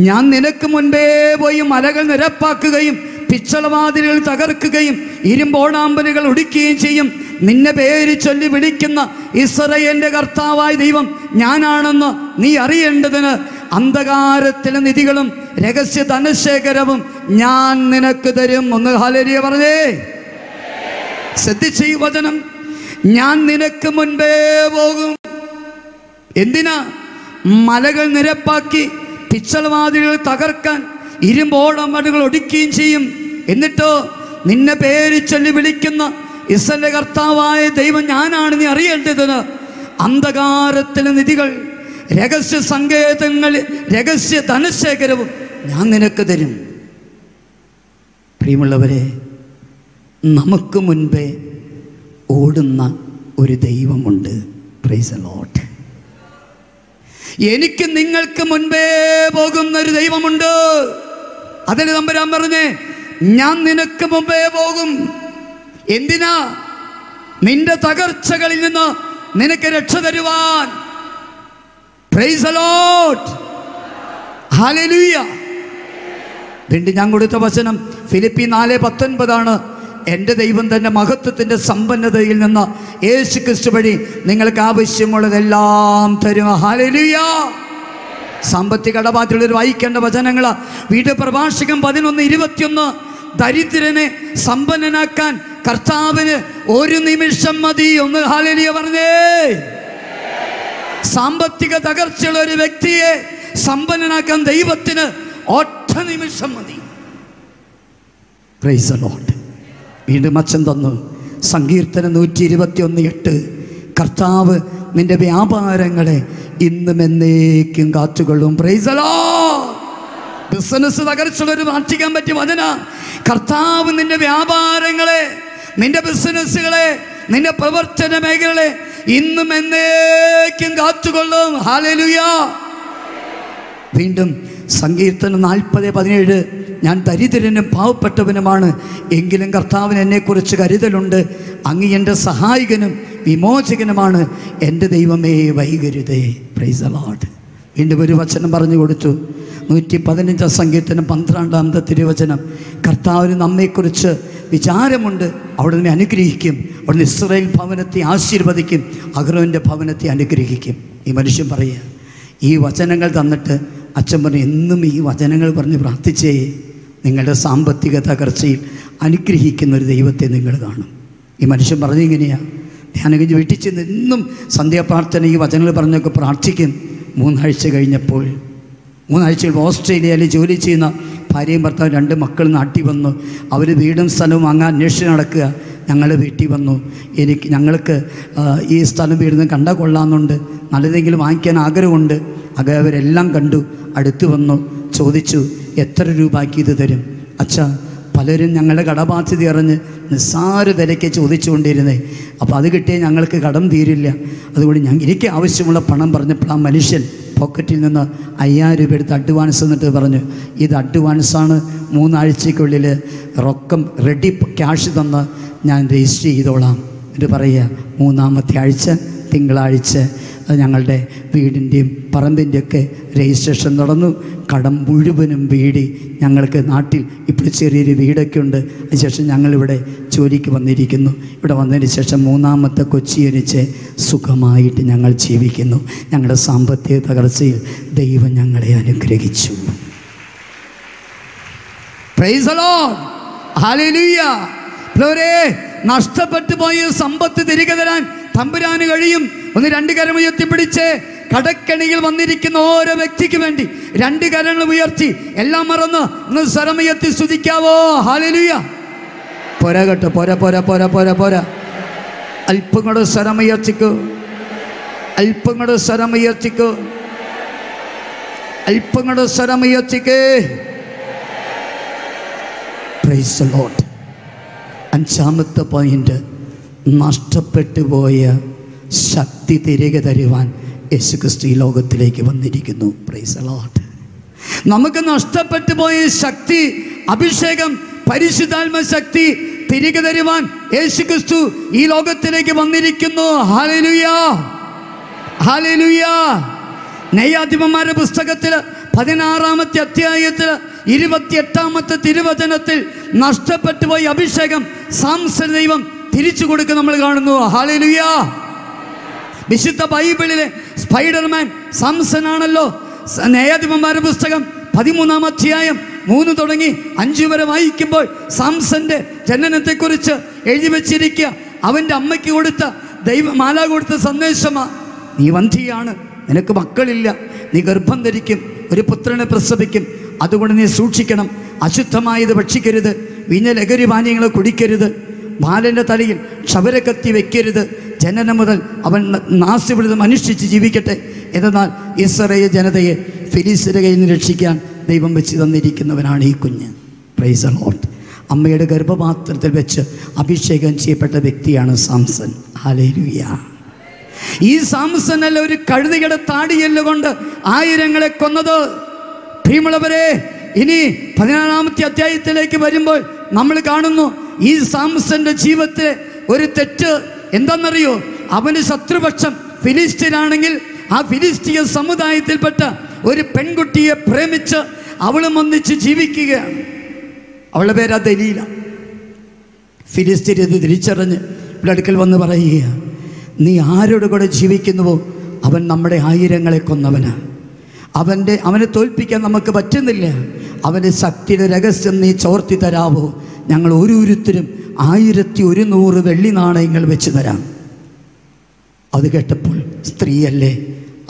ഞാൻ നിനക്ക് മുൻപേ പോയി മലകൾ നിരപ്പാക്കുകയും പിച്ചളവാതിലുകൾ തകർക്കുകയും ഇരുമ്പോടാമ്പലുകൾ ഒടിക്കുകയും ചെയ്യും. നിന്നെ പേര് ചൊല്ലി വിളിക്കുന്ന ഇസ്രായേലിൻ്റെ കർത്താവായ ദൈവം ഞാനാണെന്ന് നീ അറിയേണ്ടതിന് അന്ധകാരത്തിലെ നിധികളും രഹസ്യ ധനശേഖരവും ഞാൻ നിനക്ക് തരും. ഒന്ന് ഹല്ലേലൂയ പറഞ്ഞേ. ശ്രദ്ധിച്ച ഈ വചനം, ഞാൻ നിനക്ക് മുൻപേ പോകും. എന്തിനാ? മലകൾ നിരപ്പാക്കി പിച്ചളവാതിലുകൾ തകർക്കാൻ, ഇരുമ്പോടമ്പലുകൾ ഒടിക്കുകയും ചെയ്യും. എന്നിട്ടോ നിന്നെ പേര് ചൊല്ലി വിളിക്കുന്ന ഇസ്രായേലിന്റെ കർത്താവായ ദൈവം ഞാനാണ് നീ അറിയേണ്ടതിന് അന്ധകാരത്തിലെ നിധികൾ രഹസ്യ സങ്കേതങ്ങൾ രഹസ്യ ധനശേഖരവും ഞാൻ നിനക്ക് തരും. പ്രിയമുള്ളവരെ, നമുക്ക് മുൻപേ ഓടുന്ന ഒരു ദൈവമുണ്ട്. Praise the Lord. എനിക്ക് നിങ്ങൾക്ക് മുൻപേ പോകുന്നൊരു ദൈവമുണ്ട്. അതിന് തമ്പുരാൻ പറഞ്ഞേ, ഞാൻ നിനക്ക് മുമ്പേ പോകും. എന്തിനാ? നിന്റെ തകർച്ചകളിൽ നിന്ന് നിനക്ക് രക്ഷ തരുവാൻ. Praise the Lord. ഹല്ലേലൂയ. വീണ്ടും ഞാൻ കൊടുത്ത വചനം ഫിലിപ്പി നാല് പത്തൊൻപതാണ്. എൻ്റെ ദൈവം തൻ്റെ മഹത്വത്തിൻ്റെ സമ്പന്നതയിൽ നിന്ന് യേശു ക്രിസ്തു വഴി നിങ്ങൾക്ക് ആവശ്യമുള്ളതെല്ലാം തരും. ഹല്ലേലൂയ. സാമ്പത്തിക കടബാധ്യതയുള്ളവർ വായിക്കേണ്ട വചനങ്ങൾ വീട് പ്രഭാഷകൻ പതിനൊന്ന് ഇരുപത്തിയൊന്ന്. ദരിദ്രനെ സമ്പന്നനാക്കാൻ കർത്താവിന് ഒരു നിമിഷം മതി. ഒന്ന് ഹല്ലേലൂയ പറഞ്ഞേ. സാമ്പത്തിക തകർച്ചയുള്ള ഒരു വ്യക്തിയെ സമ്പന്നനാക്കാൻ ദൈവത്തിന് ഒറ്റ നിമിഷം മതി. Praise the Lord. വീണ്ടും അച്ഛൻ തന്നു സങ്കീർത്തനം നൂറ്റി ഇരുപത്തി ഒന്ന് എട്ട്. കർത്താവ് നിന്റെ വ്യാപാരങ്ങളെ ഇന്നും എന്നേക്കും കാത്തുകൊള്ളും. Praise the Lord. ബിസിനസ് തകർച്ചുള്ളവർ മാറ്റിക്കാൻ പറ്റിയ വചന. കർത്താവ് നിന്റെ വ്യാപാരങ്ങളെ, നിന്റെ ബിസിനസ്സുകളെ, നിന്റെ പ്രവർത്തന മേഖലകളെ ഇന്നും എന്നേക്കും കാത്തുകൊള്ളും. ഹല്ലേലൂയ. വീണ്ടും സങ്കീർത്തനം നാൽപ്പത് പതിനേഴ്. ഞാൻ ദരിദ്രനും പാവപ്പെട്ടവനുമാണ്, എങ്കിലും കർത്താവിന് എന്നെക്കുറിച്ച് കരുതലുണ്ട്. അങ്ങ് എൻ്റെ സഹായകനും വിമോചകനുമാണ്, എൻ്റെ ദൈവമേ വൈകരുതേ. Praise the Lord. വീണ്ടും ഒരു വചനം പറഞ്ഞു കൊടുത്തു. നൂറ്റി പതിനഞ്ചാം സങ്കീർത്തനം പന്ത്രണ്ടാമത്തെ തിരുവചനം. കർത്താവിന് നമ്മെക്കുറിച്ച് വിചാരമുണ്ട്, അവിടെ നിന്ന് അനുഗ്രഹിക്കും. അവിടെ നിന്ന് ഇസ്രായേൽ ഭവനത്തെ ആശീർവദിക്കും, അഹ്റോൻ്റെ ഭവനത്തെ അനുഗ്രഹിക്കും. ഈ മനുഷ്യൻ പറയുക, ഈ വചനങ്ങൾ തന്നിട്ട് അച്ഛൻ പറഞ്ഞു, എന്നും ഈ വചനങ്ങൾ പറഞ്ഞ് പ്രാർത്ഥിച്ചേ, നിങ്ങളുടെ സാമ്പത്തിക തകർച്ചയിൽ അനുഗ്രഹിക്കുന്നൊരു ദൈവത്തെ നിങ്ങൾ കാണും. ഈ മനുഷ്യൻ പറഞ്ഞു ഇങ്ങനെയാണ്, ധ്യാനം കഴിഞ്ഞ് വീട്ടിൽ ചെന്ന് എന്നും സന്ധ്യാപ്രാർത്ഥന ഈ വചനങ്ങൾ പറഞ്ഞൊക്കെ പ്രാർത്ഥിക്കും. മൂന്നാഴ്ച കഴിഞ്ഞപ്പോൾ, മൂന്നാഴ്ചയിൽ ഓസ്ട്രേലിയയിൽ ജോലി ചെയ്യുന്ന ഭാര്യയും ഭർത്താവും രണ്ട് മക്കൾ നാട്ടിൽ വന്നു. അവർ വീടും സ്ഥലവും വാങ്ങാൻ അന്വേഷിച്ച് നടക്കുക. ഞങ്ങൾ വീട്ടിൽ വന്നു. എനിക്ക് ഞങ്ങൾക്ക് ഈ സ്ഥലം വീടും കണ്ടാൽ കൊള്ളാമെന്നുണ്ട്, നല്ലതെങ്കിലും വാങ്ങിക്കാൻ ആഗ്രഹമുണ്ട്. അത് അവരെല്ലാം കണ്ടു. അടുത്ത് വന്നു ചോദിച്ചു, എത്ര രൂപയ്ക്ക് ഇത് തരും? അച്ഛാ, പലരും ഞങ്ങളുടെ കടബാധ്യത അറിഞ്ഞ് നിസ്സാര വിലയ്ക്ക് ചോദിച്ചുകൊണ്ടിരുന്നേ. അപ്പോൾ അത് കിട്ടിയാൽ ഞങ്ങൾക്ക് കടം തീരില്ല. അതുകൊണ്ട് ഞാൻ എനിക്ക് ആവശ്യമുള്ള പണം പറഞ്ഞപ്പോൾ ആ മനുഷ്യൻ പോക്കറ്റിൽ നിന്ന് അയ്യായിരം രൂപ എടുത്ത് അഡ്വാൻസ് എന്നിട്ട് പറഞ്ഞു, ഇത് അഡ്വാൻസാണ്, മൂന്നാഴ്ചയ്ക്കുള്ളിൽ റൊക്കം റെഡി ക്യാഷ് തന്ന് ഞാൻ രജിസ്റ്റർ ചെയ്തോളാം. എന്നിട്ട് പറയുക, മൂന്നാമത്തെ ആഴ്ച തിങ്കളാഴ്ച അത് ഞങ്ങളുടെ വീടിൻ്റെയും പറമ്പിൻ്റെയൊക്കെ രജിസ്ട്രേഷൻ നടന്നു. കടം മുഴുവനും വീടി ഞങ്ങൾക്ക് നാട്ടിൽ ഇപ്പോൾ ചെറിയൊരു വീടൊക്കെ ഉണ്ട്. അതിനുശേഷം ഞങ്ങളിവിടെ ജോലിക്ക് വന്നിരിക്കുന്നു. ഇവിടെ വന്നതിന് ശേഷം മൂന്നാമത്തെ കൊച്ചിയനിച്ച് സുഖമായിട്ട് ഞങ്ങൾ ജീവിക്കുന്നു. ഞങ്ങളുടെ സാമ്പത്തിക തകർച്ചയിൽ ദൈവം ഞങ്ങളെ അനുഗ്രഹിച്ചു. Praise the Lord. ഹല്ലേലൂയ. പ്ലോരേ. നഷ്ടപ്പെട്ടു പോയ സമ്പത്ത് തിരികെ തരാൻ തമ്പുരാന് കഴിയും. ഒന്ന് രണ്ട് കരം ഉയർത്തിപ്പിടിച്ച് കടക്കണിയിൽ വന്നിരിക്കുന്ന ഓരോ വ്യക്തിക്ക് വേണ്ടി രണ്ട് കരങ്ങൾ ഉയർത്തി എല്ലാം മറന്ന് ഒന്ന് സ്വരമുയർത്തി സ്തുതിക്കാവോ? ഹല്ലേലൂയ. പോരാ കേട്ടോ, പോരാ പോരാ പോരാ പോരാ പോരാ. അല്പം കൂടെ സ്വരമുയർത്തിക്കോ, അല്പം കൂടെ സ്വരമുയർത്തിക്കോ, അല്പം കൂടെ സ്വരമുയർത്തിക്കേ. Praise the Lord. അഞ്ചാമത്തെ പോയിൻ്റ്, നഷ്ടപ്പെട്ടു പോയ ശക്തി തിരികെ തരുവാൻ യേശുക്രിസ്തു ഈ ലോകത്തിലേക്ക് വന്നിരിക്കുന്നു. Praise the Lord. നമുക്ക് നഷ്ടപ്പെട്ടു പോയ ശക്തി, അഭിഷേകം, പരിശുദ്ധാത്മ ശക്തി തിരികെ തരുവാൻ യേശുക്രിസ്തു ഈ ലോകത്തിലേക്ക് വന്നിരിക്കുന്നു. Hallelujah, hallelujah. ന്യായാധിപന്മാരുടെ പുസ്തകത്തിൽ പതിനാറാമത്തെ അധ്യായത്തിൽ ഇരുപത്തിയെട്ടാമത്തെ തിരുവചനത്തിൽ നഷ്ടപ്പെട്ടു പോയി അഭിഷേകം സാംസൺ ദൈവം തിരിച്ചു കൊടുക്കുക നമ്മൾ കാണുന്നു. ഹല്ലേലൂയ. വിശുദ്ധ ബൈബിളിലെ സ്പൈഡർമാൻ സാംസൺ ആണല്ലോ. ന്യായാധിപന്മാരുടെ പുസ്തകം പതിമൂന്നാം അധ്യായം മൂന്ന് തുടങ്ങി അഞ്ചു വരെ വായിക്കുമ്പോൾ സാംസന്റെ ജനനത്തെക്കുറിച്ച് എഴുതി വച്ചിരിക്കുക. അവൻ്റെ അമ്മയ്ക്ക് കൊടുത്ത ദൈവ മാല കൊടുത്ത സന്ദേശമാ, നീ വന്ധിയാണ്, നിനക്ക് മക്കളില്ല, നീ ഗർഭം ധരിക്കും, ഒരു പുത്രനെ പ്രസവിക്കും, അതുകൊണ്ട് നീ സൂക്ഷിക്കണം, അശുദ്ധമായത് ഭക്ഷിക്കരുത്, വീഞ്ഞ ലഹരി പാനീയങ്ങൾ കുടിക്കരുത്, ബാലൻ്റെ തലയിൽ ക്ഷവരക്കത്തി വെക്കരുത്, ജനനം മുതൽ അവൻ നാസിവിടുതം അനുഷ്ഠിച്ച് ജീവിക്കട്ടെ. എന്നാൽ ഇസ്രായേൽ ജനതയെ ഫിലിസ്ത്യരുടെ കയ്യിൽ നിന്ന് രക്ഷിക്കാൻ ദൈവം വെച്ച് തന്നിരിക്കുന്നവനാണ് ഈ കുഞ്ഞ്. Praise the Lord. അമ്മയുടെ ഗർഭപാത്രത്തിൽ വെച്ച് അഭിഷേകം ചെയ്യപ്പെട്ട വ്യക്തിയാണ് സാംസൺ. ഹല്ലേലൂയ. ഈ സാംസണല്ല ഒരു കഴുതയുടെ താടിയെല്ലുകൊണ്ട് ആയിരങ്ങളെ കൊന്നത്. പ്രിയമുള്ളവരെ, ഇനി പതിനാലാമത്തെ അധ്യായത്തിലേക്ക് വരുമ്പോൾ നമ്മൾ കാണുന്നു ഈ സാംസന്റെ ജീവിതത്തിലെ ഒരു തെറ്റ് എന്താണെന്നറിയോ? അവൻ്റെ ശത്രുപക്ഷം ഫിലിസ്ത്യനാണെങ്കിൽ ആ ഫിലിസ്തീയ സമുദായത്തിൽപ്പെട്ട ഒരു പെൺകുട്ടിയെ പ്രേമിച്ച് അവളും ഒന്നിച്ച് ജീവിക്കുകയാണ്. അവളുടെ പേരാ ദലീല. ഫിലിസ്തീനത് തിരിച്ചറിഞ്ഞ് ഇവിടെ അടുക്കൽ വന്ന് പറയുകയാണ്, നീ ആരോട് കൂടെ ജീവിക്കുന്നുവോ അവൻ നമ്മുടെ ആയിരങ്ങളെ കൊന്നവനാണ്, അവൻ്റെ അവനെ തോൽപ്പിക്കാൻ നമുക്ക് പറ്റുന്നില്ല, അവൻ്റെ ശക്തിയുടെ രഹസ്യം നീ ചോർത്തി തരാവോ? ഞങ്ങൾ ഓരോരുത്തരും ആയിരത്തി ഒരുന്നൂറ് വെള്ളി നാണയങ്ങൾ വെച്ച് തരാം. അത് കേട്ടപ്പോൾ സ്ത്രീയല്ലേ,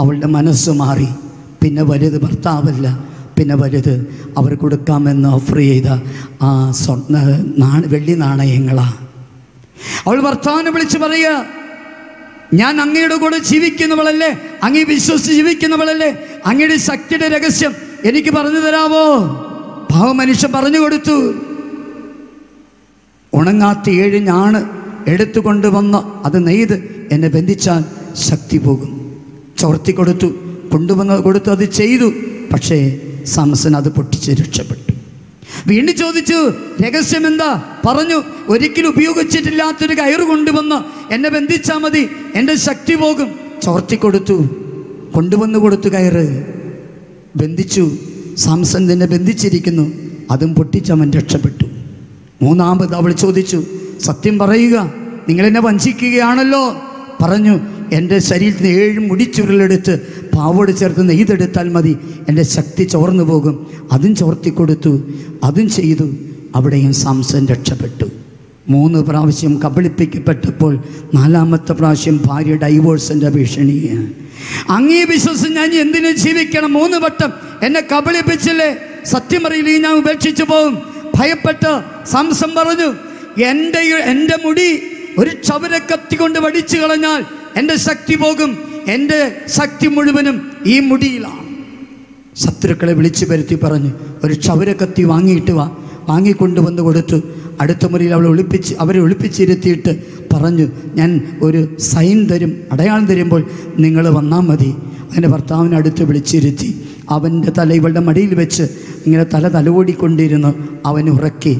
അവളുടെ മനസ്സ് മാറി. പിന്നെ വലുത് ഭർത്താവല്ല, പിന്നെ വലുത് അവർ കൊടുക്കാമെന്ന് ഓഫർ ചെയ്ത ആ സ്വർണ്ണ നാണ വെള്ളി നാണയങ്ങളാണ്. അവൾ ഭർത്താവിനെ വിളിച്ച് പറയുക, ഞാൻ അങ്ങയുടെ കൂടെ ജീവിക്കുന്നവളല്ലേ, അങ്ങേ വിശ്വസിച്ച് ജീവിക്കുന്നവളല്ലേ, അങ്ങയുടെ ശക്തിയുടെ രഹസ്യം എനിക്ക് പറഞ്ഞു തരാവോ? പാവമനുഷ്യൻ പറഞ്ഞു കൊടുത്തു. ഉണങ്ങാത്ത ഏഴ് ഞാണ് എടുത്തു കൊണ്ടുവന്ന് അത് നെയ്ത് എന്നെ ബന്ധിച്ചാൽ ശക്തി പോകും. ചോർത്തി കൊടുത്തു, കൊണ്ടുവന്ന് കൊടുത്തു, അത് ചെയ്തു. പക്ഷേ സാംസൺ അത് പൊട്ടിച്ച് രക്ഷപ്പെട്ടു. വീണ്ടും ചോദിച്ചു, രഹസ്യം എന്താ? പറഞ്ഞു, ഒരിക്കലും ഉപയോഗിച്ചിട്ടില്ലാത്തൊരു കയറ് കൊണ്ടുവന്ന് എന്നെ ബന്ധിച്ചാൽ മതി, എൻ്റെ ശക്തി പോകും. ചോർത്തിക്കൊടുത്തു, കൊണ്ടുവന്ന് കൊടുത്തു, കയറ് ബന്ധിച്ചു. സാംസൺ തന്നെ ബന്ധിച്ചിരിക്കുന്നു, അതും പൊട്ടിച്ചവൻ രക്ഷപ്പെട്ടു. മൂന്നാമത് അവൾ ചോദിച്ചു, സത്യം പറയുക, നിങ്ങളെന്നെ വഞ്ചിക്കുകയാണല്ലോ. പറഞ്ഞു, എൻ്റെ ശരീരത്തിന് ഏഴ് മുടിച്ചുരുളെടുത്ത് പാവോട് ചേർത്ത് നെയ്തെടുത്താൽ മതി, എൻ്റെ ശക്തി ചോർന്നു പോകും. അതും ചോർത്തിക്കൊടുത്തു, അതും ചെയ്തു. അവിടെയും സാംസൺ രക്ഷപ്പെട്ടു. മൂന്ന് പ്രാവശ്യം കബളിപ്പിക്കപ്പെട്ടപ്പോൾ നാലാമത്തെ പ്രാവശ്യം ഭാര്യ ഡൈവോഴ്സിൻ്റെ ഭീഷണിയാണ്. അങ്ങേ വിശ്വസം ഞാൻ എന്തിനു ജീവിക്കണം? മൂന്ന് വട്ടം എന്നെ കബളിപ്പിച്ചില്ലേ, സത്യം അറിയില്ലേ, ഞാൻ ഉപേക്ഷിച്ചു പോകും. ഭയപ്പെട്ട് സാംസൺ പറഞ്ഞു, എൻ്റെ എൻ്റെ മുടി ഒരു ക്ഷവരക്കത്തി കൊണ്ട് വടിച്ചു കളഞ്ഞാൽ എൻ്റെ ശക്തി പോകും, എൻ്റെ ശക്തി മുഴുവനും ഈ മുടിയിലാണ്. ശത്രുക്കളെ വിളിച്ചു വരുത്തി പറഞ്ഞു, ഒരു ക്ഷവരക്കത്തി വാങ്ങിയിട്ട് വാ. വാങ്ങിക്കൊണ്ടുവന്ന് കൊടുത്തു. അടുത്ത മുറിയിൽ അവൾ ഒളിപ്പിച്ച് അവരെ ഒളിപ്പിച്ചിരുത്തിയിട്ട് പറഞ്ഞു, ഞാൻ ഒരു സൈൻ തരും, അടയാളം തരുമ്പോൾ നിങ്ങൾ വന്നാൽ മതി. അതിൻ്റെ ഭർത്താവിനടുത്ത് വിളിച്ചിരുത്തി അവൻ്റെ തല ഇവളുടെ മടിയിൽ വെച്ച് ഇങ്ങനെ തല തലോടിക്കൊണ്ടിരുന്ന് അവൻ ഉറക്കി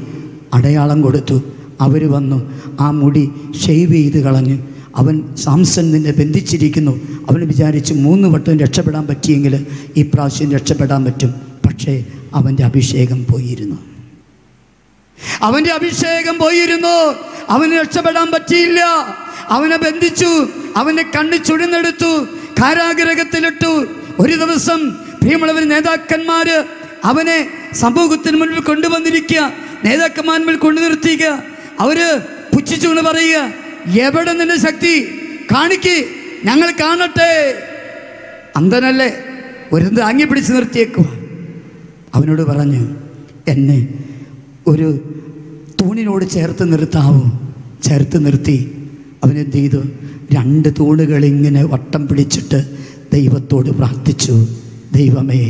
അടയാളം കൊടുത്തു. അവർ വന്നു ആ മുടി ഷെയ്വ് ചെയ്ത് കളഞ്ഞ് അവൻ സാംസൺ നിന്നെ ബന്ധിച്ചിരിക്കുന്നു. അവന് വിചാരിച്ച് മൂന്ന് വട്ടം രക്ഷപ്പെടാൻ പറ്റിയെങ്കിൽ ഈ പ്രാവശ്യം രക്ഷപ്പെടാൻ പറ്റും. പക്ഷേ അവൻ്റെ അഭിഷേകം പോയിരുന്നു, അവൻ്റെ അഭിഷേകം പോയിരുന്നു. അവന് രക്ഷപ്പെടാൻ പറ്റിയില്ല. അവനെ ബന്ധിച്ചു, അവൻ്റെ കണ്ണ് ചുഴിഞ്ഞെടുത്തു, കാരാഗ്രഹത്തിലിട്ടു. ഒരു ദിവസം ഭീമളവൻ നേതാക്കന്മാർ അവനെ സമൂഹത്തിന് മുൻപിൽ കൊണ്ടുവന്നിരിക്കുക, നേതാക്കന്മാർ മുൻപിൽ കൊണ്ടു നിർത്തിക്കുക. അവർ പുച്ഛിച്ചുകൊണ്ട് പറയുക, എവിടെ നിന്റെ ശക്തി കാണിക്ക്, ഞങ്ങൾ കാണട്ടെ. അന്ധനല്ലേ, ഒരു താങ്ങി പിടിച്ച് നിർത്തിയേക്കുക. അവനോട് പറഞ്ഞു, എന്നെ ഒരു തൂണിനോട് ചേർത്ത് നിർത്താവോ. ചേർത്ത് നിർത്തി. അവനെന്ത് ചെയ്തു? രണ്ട് തൂണുകളിങ്ങനെ വട്ടം പിടിച്ചിട്ട് ദൈവത്തോട് പ്രാർത്ഥിച്ചു, ദൈവമേ,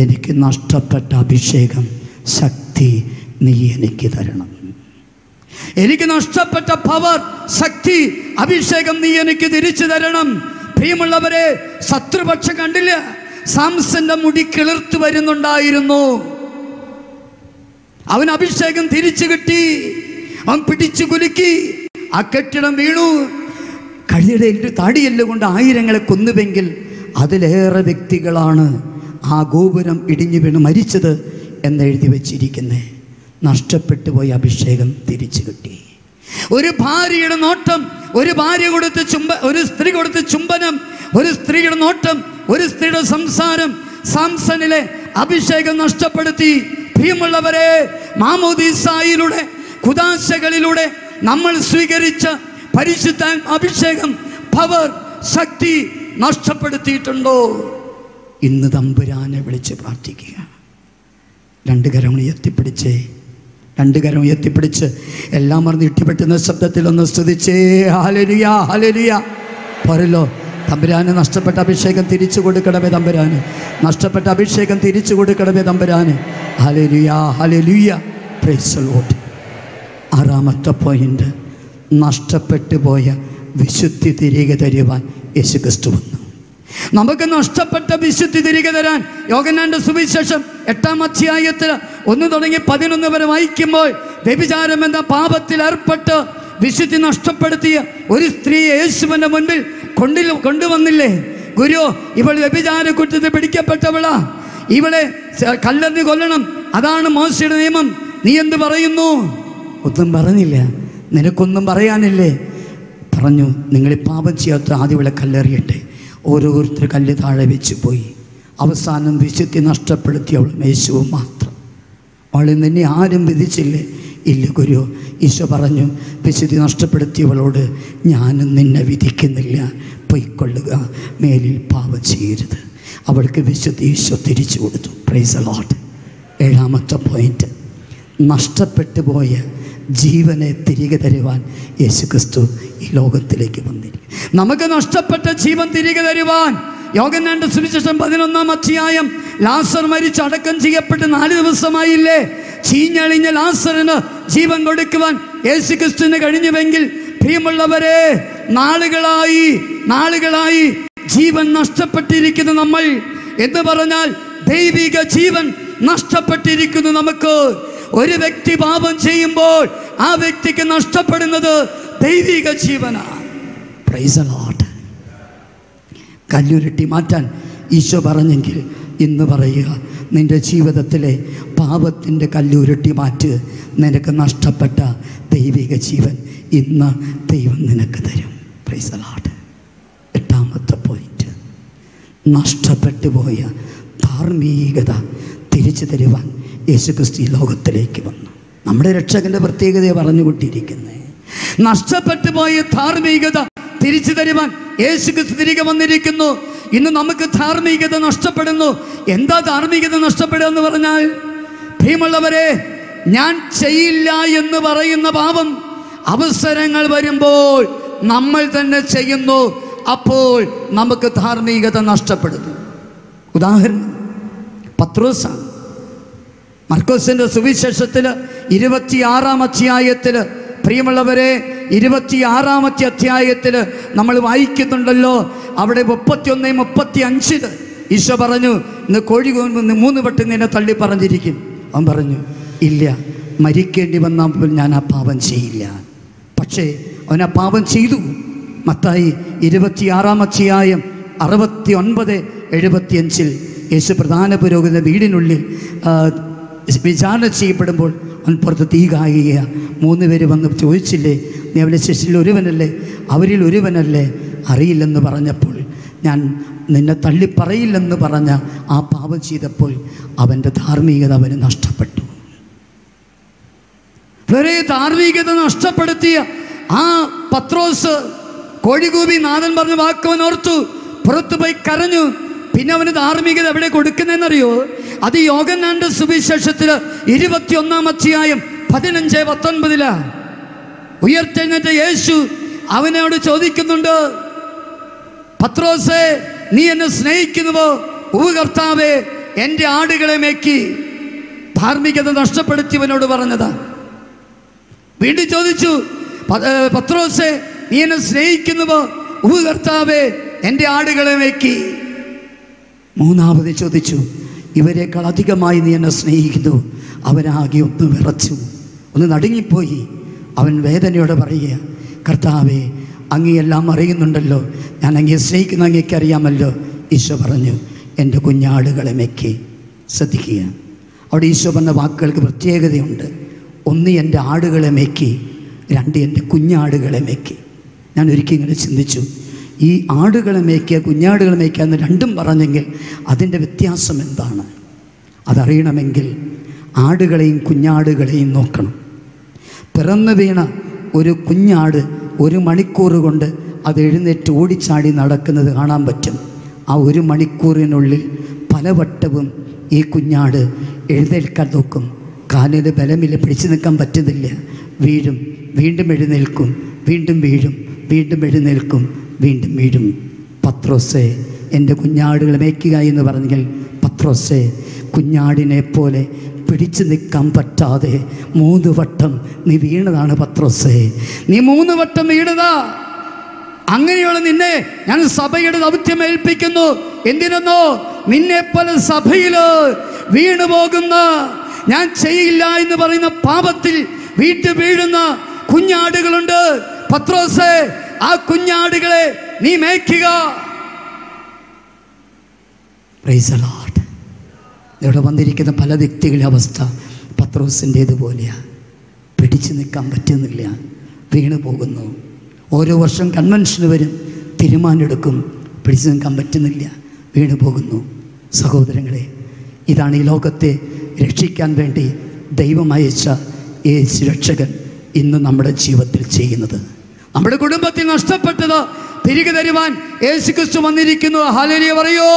എനിക്ക് നഷ്ടപ്പെട്ട അഭിഷേകം, ശക്തി നീ എനിക്ക് തരണം. എനിക്ക് നഷ്ടപ്പെട്ട പവർ, ശക്തി, അഭിഷേകം നീ എനിക്ക് തിരിച്ചു തരണം. പ്രിയമുള്ളവരെ, ശത്രുപക്ഷം കണ്ടില്ല, സാംസന്റെ മുടി കിളിർത്ത് വരുന്നുണ്ടായിരുന്നു. അവൻ അഭിഷേകം തിരിച്ചു കിട്ടി. അവൻ പിടിച്ചു കുലുക്കി, ആ കെട്ടിടം വീണു. കഴുതയുടെ എൻ്റെ താടിയെല്ല് കൊണ്ട് ആയിരങ്ങളെ കൊന്നുവെങ്കിൽ അതിലേറെ വ്യക്തികളാണ് ആ ഗോപുരം ഇടിഞ്ഞു വീണ് മരിച്ചത് എന്നെഴുതി വച്ചിരിക്കുന്നത്. നഷ്ടപ്പെട്ടു പോയി അഭിഷേകം തിരിച്ചു കിട്ടി. ഒരു ഭാര്യയുടെ നോട്ടം, ഒരു ഭാര്യ കൊടുത്ത ചുംബ, ഒരു സ്ത്രീ കൊടുത്ത ചുംബനം, ഒരു സ്ത്രീയുടെ നോട്ടം, ഒരു സ്ത്രീയുടെ സംസാരം സാംസണിലെ അഭിഷേകം നഷ്ടപ്പെടുത്തി. ഭീമുള്ളവരെ, മാമോദീസായിലൂടെ, കുദാശകളിലൂടെ നമ്മൾ സ്വീകരിച്ച പരിശുദ്ധ അഭിഷേകം, പവർ, ശക്തി നഷ്ടപ്പെടുത്തിയിട്ടുണ്ടോ? ഇന്ന് തമ്പുരാനെ വിളിച്ച് പ്രാർത്ഥിക്കുക. രണ്ട് കരം ഉയർത്തിപ്പിടിച്ച്, രണ്ട് കരം ഉയർത്തിപ്പിടിച്ച് എല്ലാം മറന്ന് ഇട്ടിപ്പെട്ടുന്ന ശബ്ദത്തിലൊന്ന് സ്തുതിച്ചേ. Hallelujah, hallelujah. പോരല്ലോ, തമ്പുരാന് നഷ്ടപ്പെട്ട അഭിഷേകം തിരിച്ചു കൊടുക്കണമേ തമ്പുരാന്, നഷ്ടപ്പെട്ട അഭിഷേകം തിരിച്ചു കൊടുക്കണമേ തമ്പുരാന്. Hallelujah, hallelujah. Praise the Lord. ആറാമത്തെ പോയിന്റ്, നഷ്ടപ്പെട്ടു പോയ വിശുദ്ധി തിരികെ തരുവാൻ യേശു ക്രിസ്തു വന്നു. നമുക്ക് നഷ്ടപ്പെട്ട വിശുദ്ധി തിരികെ തരാൻ യോഹന്നാന്റെ സുവിശേഷം എട്ടാം അധ്യായത്തിൽ ഒന്ന് തുടങ്ങി പതിനൊന്ന് വരെ വായിക്കുമ്പോൾ, വ്യഭിചാരം എന്ന പാപത്തിൽ ഏർപ്പെട്ട് വിശുദ്ധി നഷ്ടപ്പെടുത്തിയ ഒരു സ്ത്രീ യേശുവിൻ്റെ മുൻപിൽ കൊണ്ടി കൊണ്ടുവന്നില്ലേ, ഗുരു, ഇവൾ വ്യഭിചാര കുറ്റത്തിൽ പിടിക്കപ്പെട്ടവളാ, ഇവളെ കല്ലെന്ന് കൊല്ലണം, അതാണ് മോശയുടെ നിയമം, നീ എന്ത് പറയുന്നു? ഒന്നും പറഞ്ഞില്ല. നിനക്കൊന്നും പറയാനില്ലേ? പറഞ്ഞു, നിങ്ങൾ പാപം ചെയ്യാത്ത ആദ്യം ഇവിടെ കല്ലെറിയട്ടെ. ഓരോരുത്തർ കല്ല് താഴെ വെച്ച് പോയി. അവസാനം വിശുദ്ധി നഷ്ടപ്പെടുത്തിയ അവൾ യേശുവും മാത്രം. അവളിൽ നിന്നെ ആരും വിധിച്ചില്ലേ? ഇല്ല ഗുരു. ഈശോ പറഞ്ഞു, വിശുദ്ധി നഷ്ടപ്പെടുത്തിയവളോട് ഞാനും നിന്നെ വിധിക്കുന്നില്ല, പൊയ്ക്കൊള്ളുക, മേലിൽ പാപം ചെയ്യരുത്. അവൾക്ക് വിശുദ്ധി ഈശോ തിരിച്ചു കൊടുത്തു. Praise the Lord. ഏഴാമത്തെ പോയിന്റ്, നഷ്ടപ്പെട്ടു പോയ ജീവനെ തിരികെ തരുവാൻ യേശു ക്രിസ്തു ഈ ലോകത്തിലേക്ക് വന്നിരിക്കും. നമുക്ക് നഷ്ടപ്പെട്ട ജീവൻ തിരികെ തരുവാൻ യോഹന്നാന്റെ സുവിശേഷം പതിനൊന്നാം അധ്യായം, ലാസർ മരിച്ച് അടക്കം ചെയ്യപ്പെട്ട് നാല് ദിവസമായില്ലേ, ചീഞ്ഞളിഞ്ഞ ലാസറിന് ജീവൻ കൊടുക്കുവാൻ യേശു ക്രിസ്തുവിന് കഴിഞ്ഞുവെങ്കിൽ, പ്രിയമുള്ളവരെ, നാളുകളായി നാളുകളായി ജീവൻ നഷ്ടപ്പെട്ടിരിക്കുന്നു നമ്മൾ. എന്ന് പറഞ്ഞാൽ ദൈവിക ജീവൻ നഷ്ടപ്പെട്ടിരിക്കുന്നു നമുക്ക്. ഒരു വ്യക്തി പാപം ചെയ്യുമ്പോൾ ആ വ്യക്തിക്ക് നഷ്ടപ്പെടുന്നത് ദൈവിക ജീവനാണ്. Praise the Lord. കല്ലുരുട്ടി മാറ്റാൻ ഈശോ പറഞ്ഞെങ്കിൽ ഇന്ന് പറയുക, നിൻ്റെ ജീവിതത്തിലെ പാപത്തിൻ്റെ കല്ലുരുട്ടി മാറ്റ്, നിനക്ക് നഷ്ടപ്പെട്ട ദൈവിക ജീവൻ ഇന്ന് ദൈവം നിനക്ക് തരും. Praise the Lord. എട്ടാമത്തെ പോയിന്റ്, നഷ്ടപ്പെട്ടു പോയ ധാർമ്മികത തിരിച്ചു തരുവാൻ യേശു ക്രിസ്തു ലോകത്തിലേക്ക് വന്നു. നമ്മുടെ രക്ഷകൻ്റെ പ്രത്യേകതയെ പറഞ്ഞുകൊണ്ടിരിക്കുന്നത്, നഷ്ടപ്പെട്ടു പോയ ധാർമ്മികത തിരിച്ചു തരുവാൻ യേശു ക്രിസ്തു തിരികെ വന്നിരിക്കുന്നു. ഇന്ന് നമുക്ക് ധാർമ്മികത നഷ്ടപ്പെടുന്നു. എന്താ ധാർമ്മികത നഷ്ടപ്പെടുക എന്ന് പറഞ്ഞാൽ, ഭീമുള്ളവരെ, ഞാൻ ചെയ്യില്ല എന്ന് പറയുന്ന പാപം അവസരങ്ങൾ വരുമ്പോൾ നമ്മൾ തന്നെ ചെയ്യുന്നു. അപ്പോൾ നമുക്ക് ധാർമ്മികത നഷ്ടപ്പെടുന്നു. ഉദാഹരണം പത്രോസാണ്. മർക്കോസിൻ്റെ സുവിശേഷത്തിൽ ഇരുപത്തിയാറാം അധ്യായത്തിൽ, പ്രിയമുള്ളവരെ, ഇരുപത്തിയാറാമത്തെ അധ്യായത്തിൽ നമ്മൾ വായിക്കുന്നുണ്ടല്ലോ, അവിടെ മുപ്പത്തിയൊന്ന് മുപ്പത്തി അഞ്ചില് ഈശോ പറഞ്ഞു, ഇന്ന് കോഴി മൂന്ന് വട്ടം നിന്നെ തള്ളി പറഞ്ഞിരിക്കും. അവൻ പറഞ്ഞു, ഇല്ല, മരിക്കേണ്ടി വന്നാൽ ഞാൻ ആ പാപം ചെയ്യില്ല. പക്ഷേ അവൻ ആ പാപം ചെയ്തു. മത്തായി ഇരുപത്തി ആറാം അധ്യായം അറുപത്തി ഒൻപത് എഴുപത്തിയഞ്ചിൽ യേശു പ്രധാന പുരോഹിതന്റെ വീടിനുള്ളിൽ വിചാരണ ചെയ്യപ്പെടുമ്പോൾ അവൻ പുറത്ത് തീ കായുക. മൂന്ന് പേര് വന്ന് ചോദിച്ചില്ലേ, നീ അവൻ്റെ ശിഷ്യരിൽ ഒരുവനല്ലേ, അവരിൽ ഒരുവനല്ലേ, അറിയില്ലെന്ന് പറഞ്ഞപ്പോൾ, ഞാൻ നിന്നെ തള്ളിപ്പറയില്ലെന്ന് പറഞ്ഞ ആ പാപം ചെയ്തപ്പോൾ അവൻ്റെ ധാർമ്മികത അവന് നഷ്ടപ്പെട്ടു. വേറെ ധാർമ്മികത നഷ്ടപ്പെടുത്തിയ ആ പത്രോസ് കോഴികൂബി നാഥൻ പറഞ്ഞ വാക്കവൻ ഓർത്തു, പുറത്തു പോയി കരഞ്ഞു. പിന്നെ അവന് ധാർമ്മികത എവിടെ കൊടുക്കുന്നതെന്നറിയോ? അത് യോഹന്നാന്റെ സുവിശേഷത്തിൽ ഇരുപത്തിയൊന്നാം അധ്യായം പതിനഞ്ച് പത്തൊൻപതിലാ. ഉയർത്തെഴുന്നേറ്റ യേശു അവനോട് ചോദിക്കുന്നുണ്ട്, പത്രോസേ, നീ എന്നെ സ്നേഹിക്കുന്നുവോ? ഉവ്വ് കർത്താവേ, എൻ്റെ ആടുകളെ മേക്കി. ധാർമ്മികത നഷ്ടപ്പെടുത്തിയവനോട് പറഞ്ഞതാ. വീണ്ടും ചോദിച്ചു, പത്രോസേ, നീ എന്നെ സ്നേഹിക്കുന്നുവോ? ഉവ്വ് കർത്താവേ, എൻ്റെ ആടുകളെ മേക്കി. മൂന്നാമത് ചോദിച്ചു, ഇവരെക്കാൾ അധികമായി നീ എന്നെ സ്നേഹിക്കുന്നു. അവനാകെ ഒന്ന് വിറച്ചു, ഒന്ന് നടുങ്ങിപ്പോയി. അവൻ വേദനയോടെ പറയുക, കർത്താവേ, അങ്ങയെല്ലാം അറിയുന്നുണ്ടല്ലോ, ഞാൻ അങ്ങയെ സ്നേഹിക്കുന്ന അങ്ങേക്ക് അറിയാമല്ലോ. ഈശോ പറഞ്ഞു, എൻ്റെ കുഞ്ഞാടുകളെ മെക്കി. ശ്രദ്ധിക്കുക, അവിടെ ഈശോ പറഞ്ഞ വാക്കുകൾക്ക് പ്രത്യേകതയുണ്ട്. ഒന്ന് എൻ്റെ ആടുകളെ മെക്കി, രണ്ട് എൻ്റെ കുഞ്ഞാടുകളെ മെക്കി. ഞാൻ ഒരിക്കലും ഇങ്ങനെ ചിന്തിച്ചു, ഈ ആടുകളെ മേക്കുക കുഞ്ഞാടുകളെ മേക്കുക എന്ന് രണ്ടും പറഞ്ഞെങ്കിൽ അതിൻ്റെ വ്യത്യാസം എന്താണ്? അതറിയണമെങ്കിൽ ആടുകളെയും കുഞ്ഞാടുകളെയും നോക്കണം. പിറന്നു വീണ ഒരു കുഞ്ഞാട് ഒരു മണിക്കൂർ കൊണ്ട് അത് എഴുന്നേറ്റ് ഓടിച്ചാടി നടക്കുന്നത് കാണാൻ പറ്റും. ആ ഒരു മണിക്കൂറിനുള്ളിൽ പലവട്ടവും ഈ കുഞ്ഞാട് എഴുന്നേൽക്കാൻ നോക്കും. കാലിന് ബലമില്ല, പിടിച്ചു നിൽക്കാൻ പറ്റുന്നില്ല, വീഴും, വീണ്ടും എഴുന്നേൽക്കും, വീണ്ടും വീഴും, വീണ്ടും എഴുന്നേൽക്കും, വീണ്ടും വീഴും. പത്രോസേ, എൻ്റെ കുഞ്ഞാടുകളെ മേയ്ക്കുക എന്ന് പറഞ്ഞെങ്കിൽ, പത്രോസേ, കുഞ്ഞാടിനെ പോലെ പിടിച്ചു നിൽക്കാൻ പറ്റാതെ മൂന്ന് വട്ടം നീ വീണതാണ്. പത്രോസേ, നീ മൂന്ന് വട്ടം വീണതാ. അങ്ങനെയുള്ള നിന്നെ ഞാൻ സഭയുടെ ദൗത്യം ഏൽപ്പിക്കുന്നു. എന്തിനെന്നോ, നിന്നെപ്പോലെ സഭയിൽ വീണു പോകുന്ന, ഞാൻ ചെയ്യില്ല എന്ന് പറയുന്ന പാപത്തിൽ വീട്ടു വീഴുന്ന കുഞ്ഞാടുകളുണ്ട്. പത്രോസേ, ആ കുഞ്ഞാടുകളെ നീ മേയ്ക്കുക. Price the Lord. ഇവിടെ വന്നിരിക്കുന്ന പല വ്യക്തികളുടെ അവസ്ഥ പത്രോസിൻ്റേതുപോലെയാണ്. പിടിച്ചു നിൽക്കാൻ പറ്റുന്നില്ല, വീണു പോകുന്നു. ഓരോ വർഷം കൺവെൻഷന് വരും, തീരുമാനമെടുക്കും, പിടിച്ചു നിൽക്കാൻ പറ്റുന്നില്ല, വീണു പോകുന്നു. സഹോദരങ്ങളെ, ഇതാണ് ഈ ലോകത്തെ രക്ഷിക്കാൻ വേണ്ടി ദൈവം അയച്ച യേശു രക്ഷകൻ ഇന്ന് നമ്മുടെ ജീവിതത്തിൽ ചെയ്യുന്നത്. നമ്മുടെ കുടുംബത്തിൽ നഷ്ടപ്പെട്ടത് തിരികെ തരുവാൻ യേശു ക്രിസ്തു വന്നിരിക്കുന്നു. ഹല്ലേലൂയ പറയോ.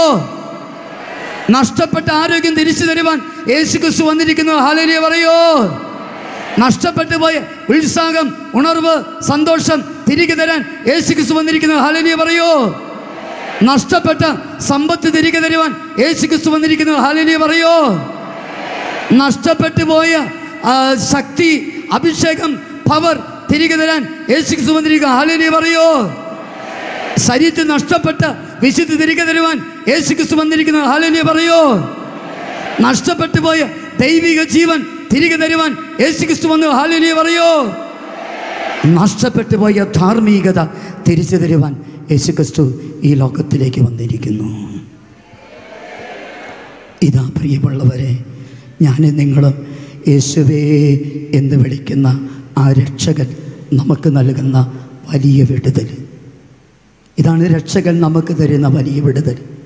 നഷ്ടപ്പെട്ട ആരോഗ്യം തിരിച്ചു തരുവാൻ യേശു ക്രിസ്തു വന്നിരിക്കുന്നു. ഹല്ലേലൂയ പറയോ. നഷ്ടപ്പെട്ടു പോയ ഉത്സാഹം, ഉണർവ്, സന്തോഷം തിരികെ തരാൻ യേശു ക്രിസ്തു വന്നിരിക്കുന്നു. ഹല്ലേലൂയ പറയോ. നഷ്ടപ്പെട്ട സമ്പത്ത് തിരികെ തരുവാൻ യേശു ക്രിസ്തു വന്നിരിക്കുന്നു. ഹല്ലേലൂയ പറയോ. നഷ്ടപ്പെട്ടു പോയ ശക്തി, അഭിഷേകം, പവർ തിരികെ തരാൻ യേശു ക്രിസ്തു വന്നിരിക്കുക. ഹല്ലേലൂയ പറയോ. ശരീരത്തിൽ നഷ്ടപ്പെട്ട വിശുദ്ധി തിരികെ തരുവാൻ യേശു ക്രിസ്തു വന്നിരിക്കുന്ന. ഹല്ലേലൂയ പറയോ. നഷ്ടപ്പെട്ടു പോയ ദൈവിക ജീവൻ തിരികെ തരുവാൻ യേശു ക്രിസ്തു വന്നു. ഹല്ലേലൂയ പറയോ. നഷ്ടപ്പെട്ടു പോയ ധാർമ്മികത തിരിച്ചു തരുവാൻ യേശു ക്രിസ്തു ഈ ലോകത്തിലേക്ക് വന്നിരിക്കുന്നു. ഇതാ പ്രിയമുള്ളവരെ, ഞാൻ നിങ്ങളും യേശുവേ എന്ന് വിളിക്കുന്ന ആ രക്ഷകൻ നമുക്ക് നൽകുന്ന വലിയ വിടുതൽ. ഇതാണ് രക്ഷകൻ നമുക്ക് തരുന്ന വലിയ വിടുതൽ.